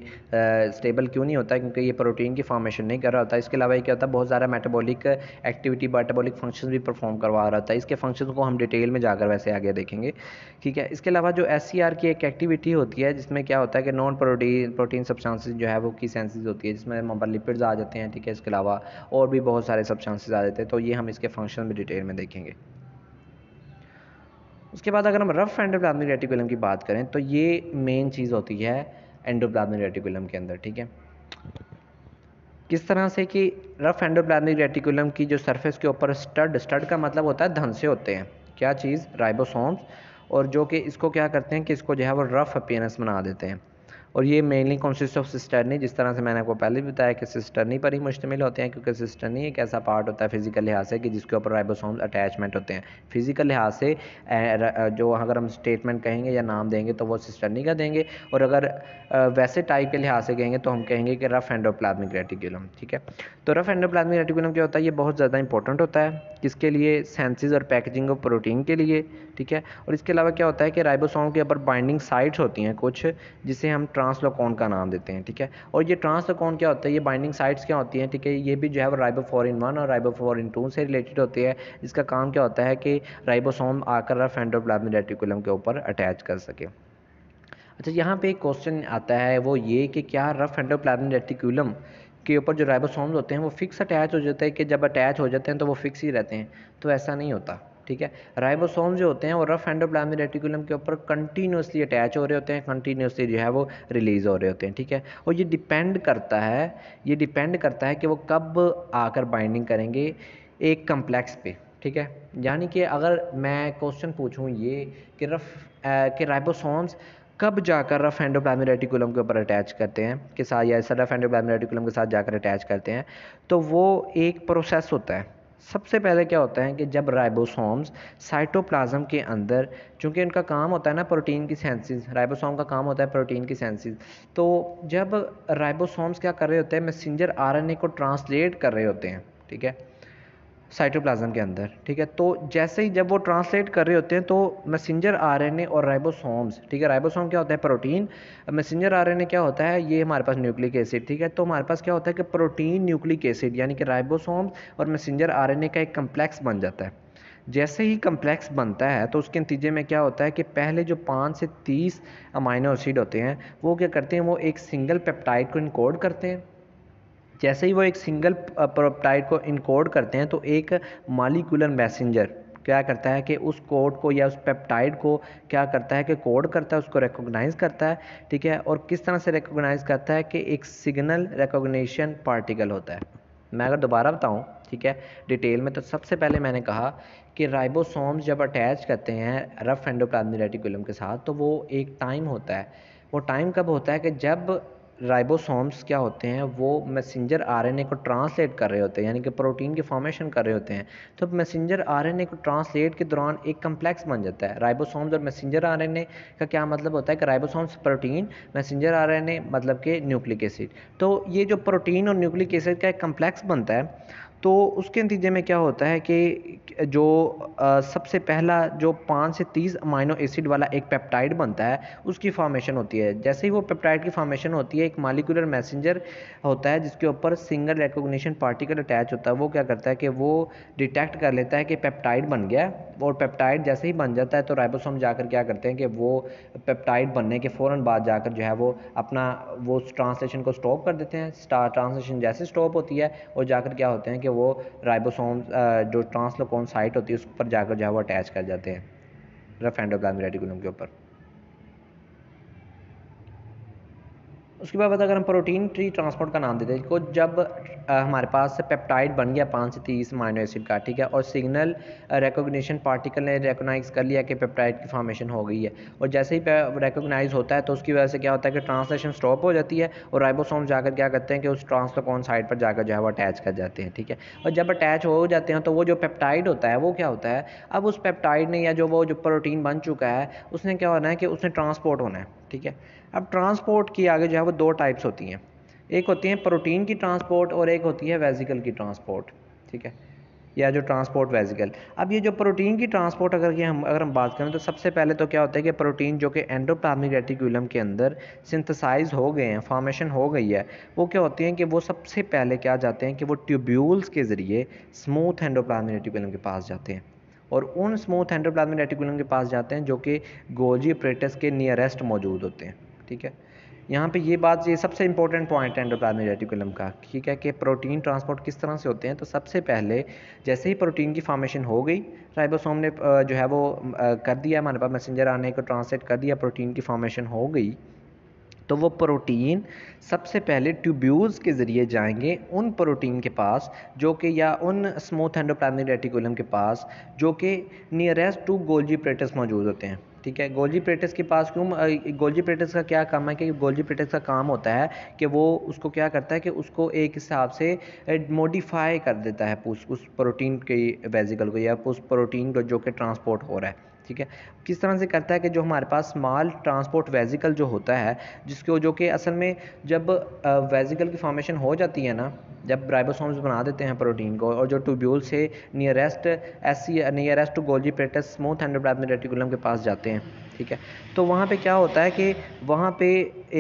स्टेबल क्यों नहीं होता है, क्योंकि ये प्रोटीन की फॉर्मेशन नहीं कर रहा होता है। इसके अलावा ये क्या होता है, बहुत सारा मेटाबॉलिक एक्टिविटी, मेटाबॉलिक फंक्शन भी परफॉर्म करवा रहा होता है। इसके फंक्शन को हम डिटेल में जाकर वैसे आगे देखेंगे, ठीक है। इसके अलावा जो SCR की एक एक्टिविटी होती है जिसमें क्या होता है कि नॉन प्रोटीन सब्सटेंसेस जो है वो की सेंसेज होती है, जिसमें वहाँ पर लिपिड्स आ जाते हैं, ठीक है, इसके अलावा और भी बहुत सारे सब्सटेंसेस आ जाते हैं, तो ये हम इसके फंक्शन भी डिटेल में देखेंगे। उसके बाद अगर हम रफ एंडोप्लाज्मिक रेटिकुलम की बात करें तो ये मेन चीज़ होती है एंडोप्लाज्मिक रेटिकुलम के अंदर, ठीक है, किस तरह से कि रफ एंडोप्लाज्मिक रेटिकुलम की जो सरफेस के ऊपर स्टड का मतलब होता है धन से होते हैं क्या चीज़, राइबोसोम्स, और जो कि इसको क्या करते हैं कि इसको जो है वो रफ अपीयरेंस बना देते हैं। और ये मेनली कॉन्सिस्ट ऑफ सिस्टर्नी, जिस तरह से मैंने आपको पहले भी बताया कि सिस्टर्नी पर ही मुश्तमिल होते हैं, क्योंकि सिस्टर्नी एक ऐसा पार्ट होता है फिजिकल लिहाज से कि जिसके ऊपर राइबोसोम्स अटैचमेंट होते हैं। फिजिकल लिहाज से जो अगर हम स्टेटमेंट कहेंगे या नाम देंगे तो वो सिस्टर्नी का देंगे, और अगर वैसे टाइप के लिहाज से कहेंगे तो हम कहेंगे कि रफ एंडोप्लाज्मिक रेटिकुलम। ठीक है, तो रफ एंडोप्लाज्मिक रेटिकुलम क्या होता है, ये बहुत ज़्यादा इंपॉर्टेंट होता है, किसके लिए, सेंसेस और पैकेजिंग ऑफ प्रोटीन के लिए। ठीक है, और इसके अलावा क्या होता है कि राइबोसोम के ऊपर बाइंडिंग साइट्स होती हैं कुछ, जिसे हम ट्रांसलोकॉन का नाम देते हैं। ठीक है, और ये ट्रांसलोकॉन क्या होता है, ये बाइंडिंग साइट्स क्या होती हैं, ठीक है, ये भी जो है वो राइबो 4 in 1 और राइबो 4 in 2 से रिलेटेड होती है। इसका काम क्या होता है कि राइबोसोम आकर रफ एंडोप्लाज्मिक रेटिकुलम के ऊपर अटैच कर सके। अच्छा, यहाँ पे एक क्वेश्चन आता है वो ये कि क्या रफ एंडोप्लाज्मिक रेटिकुलम के ऊपर जो राइबोसोम्स होते हैं वो फिक्स अटैच हो जाते हैं, कि जब अटैच हो जाते हैं तो वो फिक्स ही रहते हैं? तो ऐसा नहीं होता। ठीक है, राइबोसोम जो होते हैं वो रफ एंडोप्लाज्मिक रेटिकुलम के ऊपर कंटिन्यूसली अटैच हो रहे होते हैं, कंटिन्यूसली जो है वो रिलीज़ हो रहे होते हैं। ठीक है, और ये डिपेंड करता है, कि वो कब आकर बाइंडिंग करेंगे एक कम्प्लेक्स पे। ठीक है, यानी कि अगर मैं क्वेश्चन पूछूँ ये कि राइबोसोम्स कब जाकर रफ एंडोप्लाज्मिक रेटिकुलम के ऊपर अटैच करते हैं के साथ, या रफ एंडोप्लाज्मिक रेटिकुलम के साथ जाकर अटैच करते हैं, तो वो एक प्रोसेस होता है। सबसे पहले क्या होता है कि जब राइबोसोम्स साइटोप्लाज्म के अंदर, चूँकि उनका काम होता है ना प्रोटीन की सेंसेस, राइबोसोम का काम होता है प्रोटीन की सेंसेस, तो जब राइबोसोम्स क्या कर रहे होते हैं, मैसेंजर आरएनए को ट्रांसलेट कर रहे होते हैं। ठीक है, साइटोप्लाज्म के अंदर। ठीक है, तो जैसे ही जब वो ट्रांसलेट कर रहे होते हैं तो मैसेंजर आरएनए और राइबोसोम्स, ठीक है, राइबोसोम क्या होता है प्रोटीन, मैसेंजर आरएनए क्या होता है, ये हमारे पास न्यूक्लिक एसिड। ठीक है, तो हमारे पास क्या होता है कि प्रोटीन न्यूक्लिक एसिड, यानी कि राइबोसोम्स और मैसेंजर आरएनए का एक कम्प्लेक्स बन जाता है। जैसे ही कम्प्लेक्स बनता है तो उसके नतीजे में क्या होता है कि पहले जो 5 से 30 अमाइनो एसिड होते हैं वो क्या करते हैं, वो एक सिंगल पेप्टाइड को इनकोड करते हैं। जैसे ही वो एक सिंगल पेप्टाइड को इनकोड करते हैं तो एक मॉलिक्यूलर मैसेंजर क्या करता है कि उस कोड को या उस पेप्टाइड को क्या करता है कि कोड करता है, उसको रिकॉग्नाइज़ करता है। ठीक है, और किस तरह से रिकॉग्नाइज़ करता है कि एक सिग्नल रिकॉग्निशन पार्टिकल होता है। मैं अगर दोबारा बताऊँ, ठीक है, डिटेल में, तो सबसे पहले मैंने कहा कि राइबोसोम्स जब अटैच करते हैं रफ एंडोप्लाज्मिक रेटिकुलम के साथ तो वो एक टाइम होता है। वो टाइम कब होता है कि जब राइबोसोम्स क्या होते हैं वो मैसेंजर आरएनए को ट्रांसलेट कर रहे होते हैं, यानी कि प्रोटीन की फॉर्मेशन कर रहे होते हैं। तो मैसेंजर आरएनए को ट्रांसलेट के दौरान एक कम्प्लेक्स बन जाता है। राइबोसोम्स और मैसेंजर आरएनए का क्या मतलब होता है कि राइबोसोम्स प्रोटीन, मैसेंजर आरएनए मतलब के न्यूक्लिक एसिड। तो ये जो प्रोटीन और न्यूक्लिक एसिड का एक कम्प्लेक्स बनता है तो उसके नतीजे में क्या होता है कि जो सबसे पहला जो 5 से 30 अमाइनो एसिड वाला एक पेप्टाइड बनता है उसकी फॉर्मेशन होती है। जैसे ही वो पेप्टाइड की फॉर्मेशन होती है एक मॉलिक्यूलर मैसेंजर होता है जिसके ऊपर सिंगल रिकॉग्निशन पार्टिकल अटैच होता है। वो क्या करता है कि वो डिटेक्ट कर लेता है कि पेप्टाइड बन गया, और पेप्टाइड जैसे ही बन जाता है तो राइबोसोम जाकर क्या करते हैं कि वो पेप्टाइड बनने के फ़ौरन बाद जाकर जो है वो अपना वो ट्रांसलेशन को स्टॉप कर देते हैं। ट्रांसलेशन जैसे स्टॉप होती है और जाकर क्या होते हैं कि वो राइबोसोम जो ट्रांसलोकॉन साइट होती है उस पर जाकर जो है वो अटैच कर जाते हैं रफ एंडोप्लाज्मिक रेटिकुलम के ऊपर। उसके बाद अगर हम प्रोटीन ट्री ट्रांसपोर्ट का नाम देते हैं को जब हमारे पास पेप्टाइड बन गया 5 से 30 अमीनो एसिड का, ठीक है, और सिग्नल रिकॉग्निशन पार्टिकल ने रिकॉग्नाइज़ कर लिया कि पेप्टाइड की फॉर्मेशन हो गई है, और जैसे ही रिकॉग्नाइज़ होता है तो उसकी वजह से क्या होता है कि ट्रांसलेशन स्टॉप हो जाती है और राइबोसोम जाकर क्या करते हैं कि उस ट्रांसलोकॉन साइट पर जाकर जो है वो अटैच कर जाते हैं। ठीक है, और जब अटैच हो जाते हैं तो वो जो पेप्टाइड होता है वो क्या होता है, अब उस पेप्टाइड ने या जो वो जो प्रोटीन बन चुका है उसने क्या होना है कि उसने ट्रांसपोर्ट होना है। ठीक है, अब ट्रांसपोर्ट की आगे जो है वो 2 टाइप्स होती हैं, एक होती है प्रोटीन की ट्रांसपोर्ट और एक होती है वेजिकल की ट्रांसपोर्ट। ठीक है, या जो ट्रांसपोर्ट वेजिकल। अब ये जो प्रोटीन की ट्रांसपोर्ट अगर हम बात करें तो सबसे पहले तो क्या होता है कि प्रोटीन जो कि एंडोप्लाज्मिक रेटिकुलम के अंदर सिंथेसाइज हो गए हैं, फॉर्मेशन हो गई है, वो क्या होती हैं कि वो सबसे पहले क्या जाते हैं कि वो ट्यूब्यूल्स के ज़रिए स्मूथ एंडोप्लाज्मिक रेटिकुलम के पास जाते हैं, और उन स्मूथ एंडोप्लाज्मिक रेटिकुलम के पास जाते हैं जो कि गोल्जी एपरेटस के नियरेस्ट मौजूद होते हैं। ठीक है, यहाँ पे ये सबसे इंपॉर्टेंट पॉइंट है एंडोप्लाज्मिक रेटिकुलम का। ठीक है, कि प्रोटीन ट्रांसपोर्ट किस तरह से होते हैं, तो सबसे पहले जैसे ही प्रोटीन की फॉर्मेशन हो गई राइबोसोम ने जो है वो कर दिया, हमारे पास मैसेंजर आरएनए को ट्रांसलेट कर दिया, प्रोटीन की फॉर्मेशन हो गई, तो वो प्रोटीन सबसे पहले ट्यूब्यूल्स के ज़रिए जाएंगे उन प्रोटीन के पास जो कि या उन स्मूथ एंडोप्लाज्मिक रेटिकुलम के पास जो कि नियरेस्ट टू गोल्जी एपरेटस मौजूद होते हैं। ठीक है। गोल्जी प्रेटिस के पास क्यों, गोल्जी प्रेटिस का क्या काम है कि गोल्जी प्रेटिस का काम होता है कि वो उसको क्या करता है कि उसको एक हिसाब से मॉडिफाई कर देता है उस प्रोटीन के वेजिकल को या उस प्रोटीन को जो कि ट्रांसपोर्ट हो रहा है, ठीक है। किस तरह से करता है कि जो हमारे पास स्मॉल ट्रांसपोर्ट वेजिकल जो होता है जिसको जो कि असल में जब वेजिकल की फॉर्मेशन हो जाती है ना, जब राइबोसोम्स बना देते हैं प्रोटीन को और जो ट्यूब्यूल से nearest to Golgi apparatus smooth endoplasmic reticulum के पास जाते हैं, ठीक है। तो वहाँ पे क्या होता है कि वहाँ पे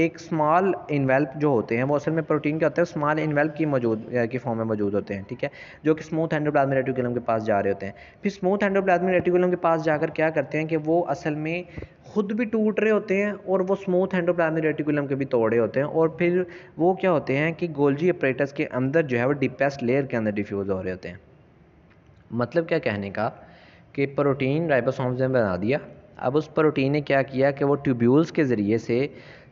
एक स्मॉल इन्वेल्प जो होते हैं वो असल में प्रोटीन क्या होता है स्मॉल इन्वेल्प की फॉर्म में मौजूद होते हैं, ठीक है, जो कि स्मूथ एंडोप्लाज्मिक रेटिकुलम के पास जा रहे होते हैं। फिर स्मूथ एंडोप्लाज्मिक रेटिकुलम के पास जाकर क्या करते हैं कि वो असल में खुद भी टूट रहे होते हैं और वो स्मूथ एंडोप्लाज्मिक रेटिकुलम के भी तोड़े होते हैं और फिर वो क्या होते हैं कि गोल्जी प्रेटिस के अंदर जो है वो डीपेस्ट लेयर के अंदर डिफ्यूज़ हो रहे होते हैं। मतलब क्या कहने का कि प्रोटीन राइबोसोम्स ने बना दिया, अब उस प्रोटीन ने क्या किया कि वो ट्यूब्यूल्स के ज़रिए से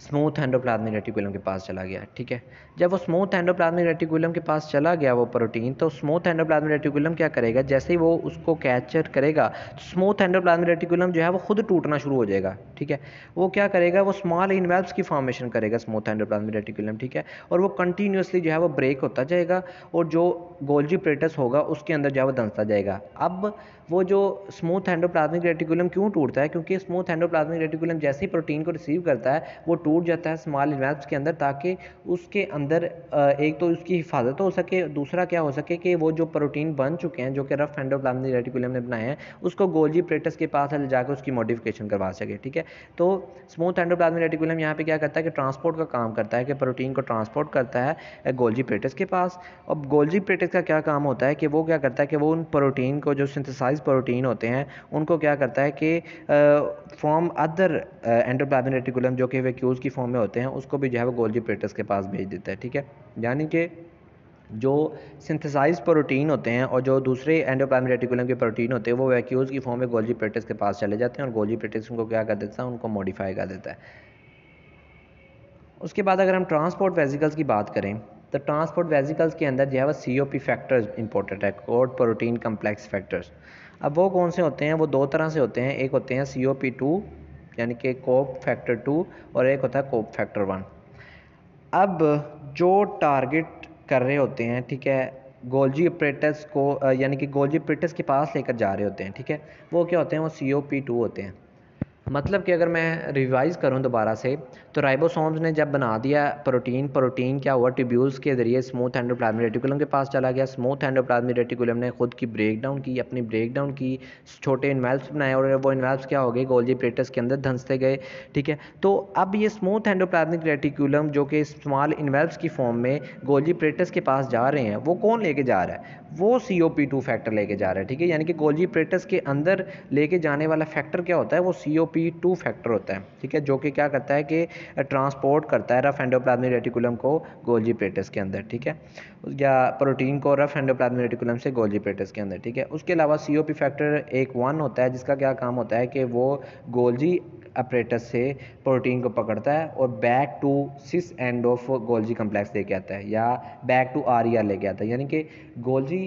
स्मूथ एंडोप्लाज्मिक रेटिकुलम के पास चला गया, ठीक है। जब वो स्मूथ एंडोप्लाज्मिक रेटिकुलम के पास चला गया वो प्रोटीन, तो स्मूथ एंडोप्लाज्मिक रेटिकुलम क्या करेगा, जैसे ही वो उसको कैप्चर करेगा तो स्मूथ एंडोप्लाज्मिक रेटिकुलम जो है वो खुद टूटना शुरू हो जाएगा, ठीक है। वो क्या करेगा, वो स्मॉल इन्वेल्प्स की फॉर्मेशन करेगा स्मूथ एंडोप्लाज्मिक रेटिकुलम, ठीक है, और वो कंटिन्यूसली जो है वो ब्रेक होता जाएगा और जो गोल्जी प्रेटिस होगा उसके अंदर जो है वो धंसता जाएगा। अब वो जो स्मूथ एंडोप्लाज्मिक रेटिकुलम क्यों टूटता है, क्योंकि स्मूथ एंडोप्लाज्मिक रेटिकुलम जैसे ही प्रोटीन को रिसीव करता है वो टूट जाता है स्मॉल इन्वेल्प्स के अंदर, ताकि उसके अंदर एक तो उसकी हिफाजत हो सके, दूसरा क्या हो सके कि वो जो प्रोटीन बन चुके हैं जो कि रफ एंडोप्लाज्मिक रेटिकुलम ने बनाए हैं उसको गोल्जी प्रेटिस के पास ले जाकर उसकी मॉडिफिकेशन करवा सके, ठीक है। तो स्मूथ एंडोप्लाज्मिक रेटिकुलम यहाँ पे क्या करता है कि ट्रांसपोर्ट का काम करता है कि प्रोटीन को ट्रांसपोर्ट करता है गोल्जी प्रेटिस के पास। अब गोल्जी प्रेटिस का क्या काम होता है कि वो क्या करता है कि वो उन प्रोटीन को जो सिंथेसाइज प्रोटीन होते हैं उनको क्या करता है कि फ्रॉम अदर एंडोप्लाज्मिक रेटिकुलम जो कि वैक्यूल्स की फॉर्म में होते हैं उसको भी जो है वो गोल्जी प्रेटिस के पास भेज देता है, ठीक है। यानी कि जो सिंथेसाइज प्रोटीन होते हैं और जो दूसरे एंडोप्लाज्मिक रेटिकुलम के प्रोटीन होते हैं वो वैक्यूल्स की फॉर्म में गोल्जी प्रेटिस के पास चले जाते हैं और गोल्जी प्रेटिस उनको क्या कर देता है, उनको मॉडिफाई कर देता है। उसके बाद अगर हम ट्रांसपोर्ट वेजिकल्स की बात करें तो ट्रांसपोर्ट वेजिकल्स के अंदर जो है वो COP फैक्टर्स इंपॉर्टेंट है, कोड प्रोटीन कम्प्लेक्स फैक्टर्स। अब वो कौन से होते हैं, वो दो तरह से होते हैं, एक होते हैं COP2 यानी कि कोप फैक्टर 2 और एक होता है कोप फैक्टर 1। अब जो टारगेट कर रहे होते हैं, ठीक है, गोल्जी प्रेटिस को यानी कि गोल्जी प्रेटिस के पास लेकर जा रहे होते हैं, ठीक है, वो क्या होते हैं, वो COP2 होते हैं। मतलब कि अगर मैं रिवाइज़ करूं दोबारा से तो राइबोसोम्स ने जब बना दिया प्रोटीन क्या हुआ, ट्यूब्यूल्स के ज़रिए स्मूथ एंडोप्लाज्मिक रेटिकुलम के पास चला गया, स्मूथ एंडोप्लाज्मिक रेटिकुलम ने खुद की ब्रेकडाउन की, अपनी ब्रेकडाउन की, छोटे इन्वेल्प्स बनाए और वो इन्वेल्प्स क्या हो गए गोल्जी प्रेटिस के अंदर धंसते गए, ठीक है। तो अब ये स्मूथ एंडोप्लाज्मिक रेटिकुलम जो कि स्मॉल इन्वेल्प्स की फॉर्म में गोल्जी प्रेटिस के पास जा रहे हैं वो कौन लेके जा रहा है, वो COP2 फैक्टर लेके जा रहा है, ठीक है। यानी कि गोल्जी प्रेटिस के अंदर लेके जाने वाला फैक्टर क्या होता है, वो COP2 फैक्टर होता है, ठीक है, जो कि क्या करता है कि ट्रांसपोर्ट करता है रफ एंडोप्लाज्मिक रेटिकुलम को गोल्जी प्रेटिस के अंदर, ठीक है, या प्रोटीन को रफ एंडोप्लाज्मिक रेटिकुलम से गोल्जी प्रेटिस के अंदर, ठीक है। उसके अलावा COP फैक्टर एक 1 होता है जिसका क्या काम होता है कि वो गोल्जी प्रेटिस से प्रोटीन को पकड़ता है और back to cis end of Golgi complex लेके आता है या बैक टू RER लेके आता है। यानी कि गोल्जी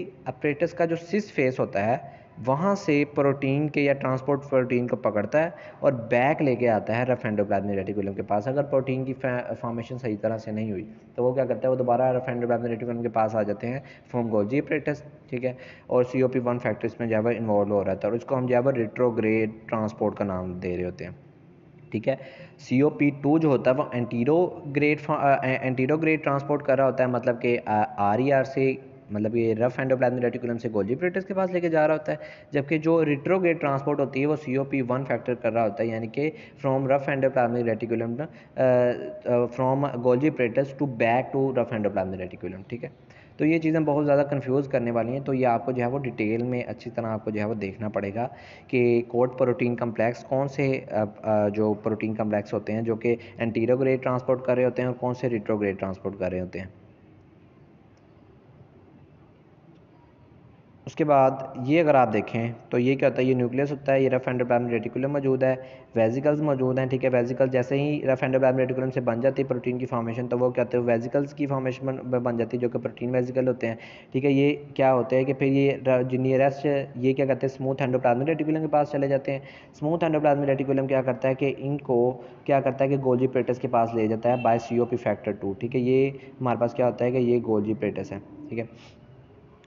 प्रेटिस का जो सिस फेस होता है वहाँ से प्रोटीन के या ट्रांसपोर्ट प्रोटीन को पकड़ता है और बैक लेके आता है रफ एंडोप्लाज्मिक रेटिकुलम के पास। अगर प्रोटीन की फॉर्मेशन सही तरह से नहीं हुई तो वो क्या करता है, वो दोबारा रफ एंडोप्लाज्मिक रेटिकुलम के पास आ जाते हैं फ्रॉम गोल्जी प्रेटिस, ठीक है, और COP1 फैक्टर इसमें जो है इन्वॉल्व हो रहा था और उसको हम जो है रिट्रोग्रेड ट्रांसपोर्ट का नाम दे रहे होते हैं, ठीक है। COP2 जो होता है वो एंटीरोग्रेड ट्रांसपोर्ट कर रहा होता है, मतलब कि RER से, मतलब ये रफ एंडोप्लाज्मिक रेटिकुलम से गोल्जी प्रेटिस के पास लेके जा रहा होता है, जबकि जो रिट्रोग्रेड ट्रांसपोर्ट होती है वो COP1 फैक्टर कर रहा होता है, यानी कि from rough endoplasmic reticulum from Golgi apparatus to back to rough endoplasmic reticulum, ठीक है। तो ये चीज़ें बहुत ज़्यादा कंफ्यूज करने वाली हैं, तो ये आपको जो है वो डिटेल में अच्छी तरह आपको जो है वो देखना पड़ेगा कि कोड प्रोटीन कम्प्लेक्स कौन से जो प्रोटीन कम्प्लेक्स होते हैं जो कि एंटीरोग्रेड ट्रांसपोर्ट कर रहे होते हैं और कौन से रिट्रोग्रेड ट्रांसपोर्ट कर रहे होते हैं। उसके बाद ये अगर आप देखें तो ये क्या होता है, ये न्यूक्लियस होता है, ये रफ एंड एंडोप्लाज्मिक रेटिकुलम मौजूद है, वेजिकल्स मौजूद हैं, ठीक है। वेजिकल्स जैसे ही रफ एंड एंडोप्लाज्मिक रेटिकुलम से बन जाती है प्रोटीन की फॉर्मेशन, तो वो क्या होते हैं, वेजिकल्स की फॉर्मेशन बन जाती है जो कि प्रोटीन वेजिकल होते हैं, ठीक है। ये क्या होते हैं कि फिर ये जो नियरेस्ट ये क्या कहते हैं, स्मूथ एंडोप्लाज्मिक रेटिकुलम के पास चले जाते हैं। स्मूथ एंडोप्लाज्मिक रेटिकुलम क्या करता है कि इनको क्या करता है कि गोल्जी प्लेटस के पास ले जाता है बाय सीओपी फैक्टर 2, ठीक है। ये हमारे पास क्या होता है कि ये गोल्जी प्लेटस है, ठीक है।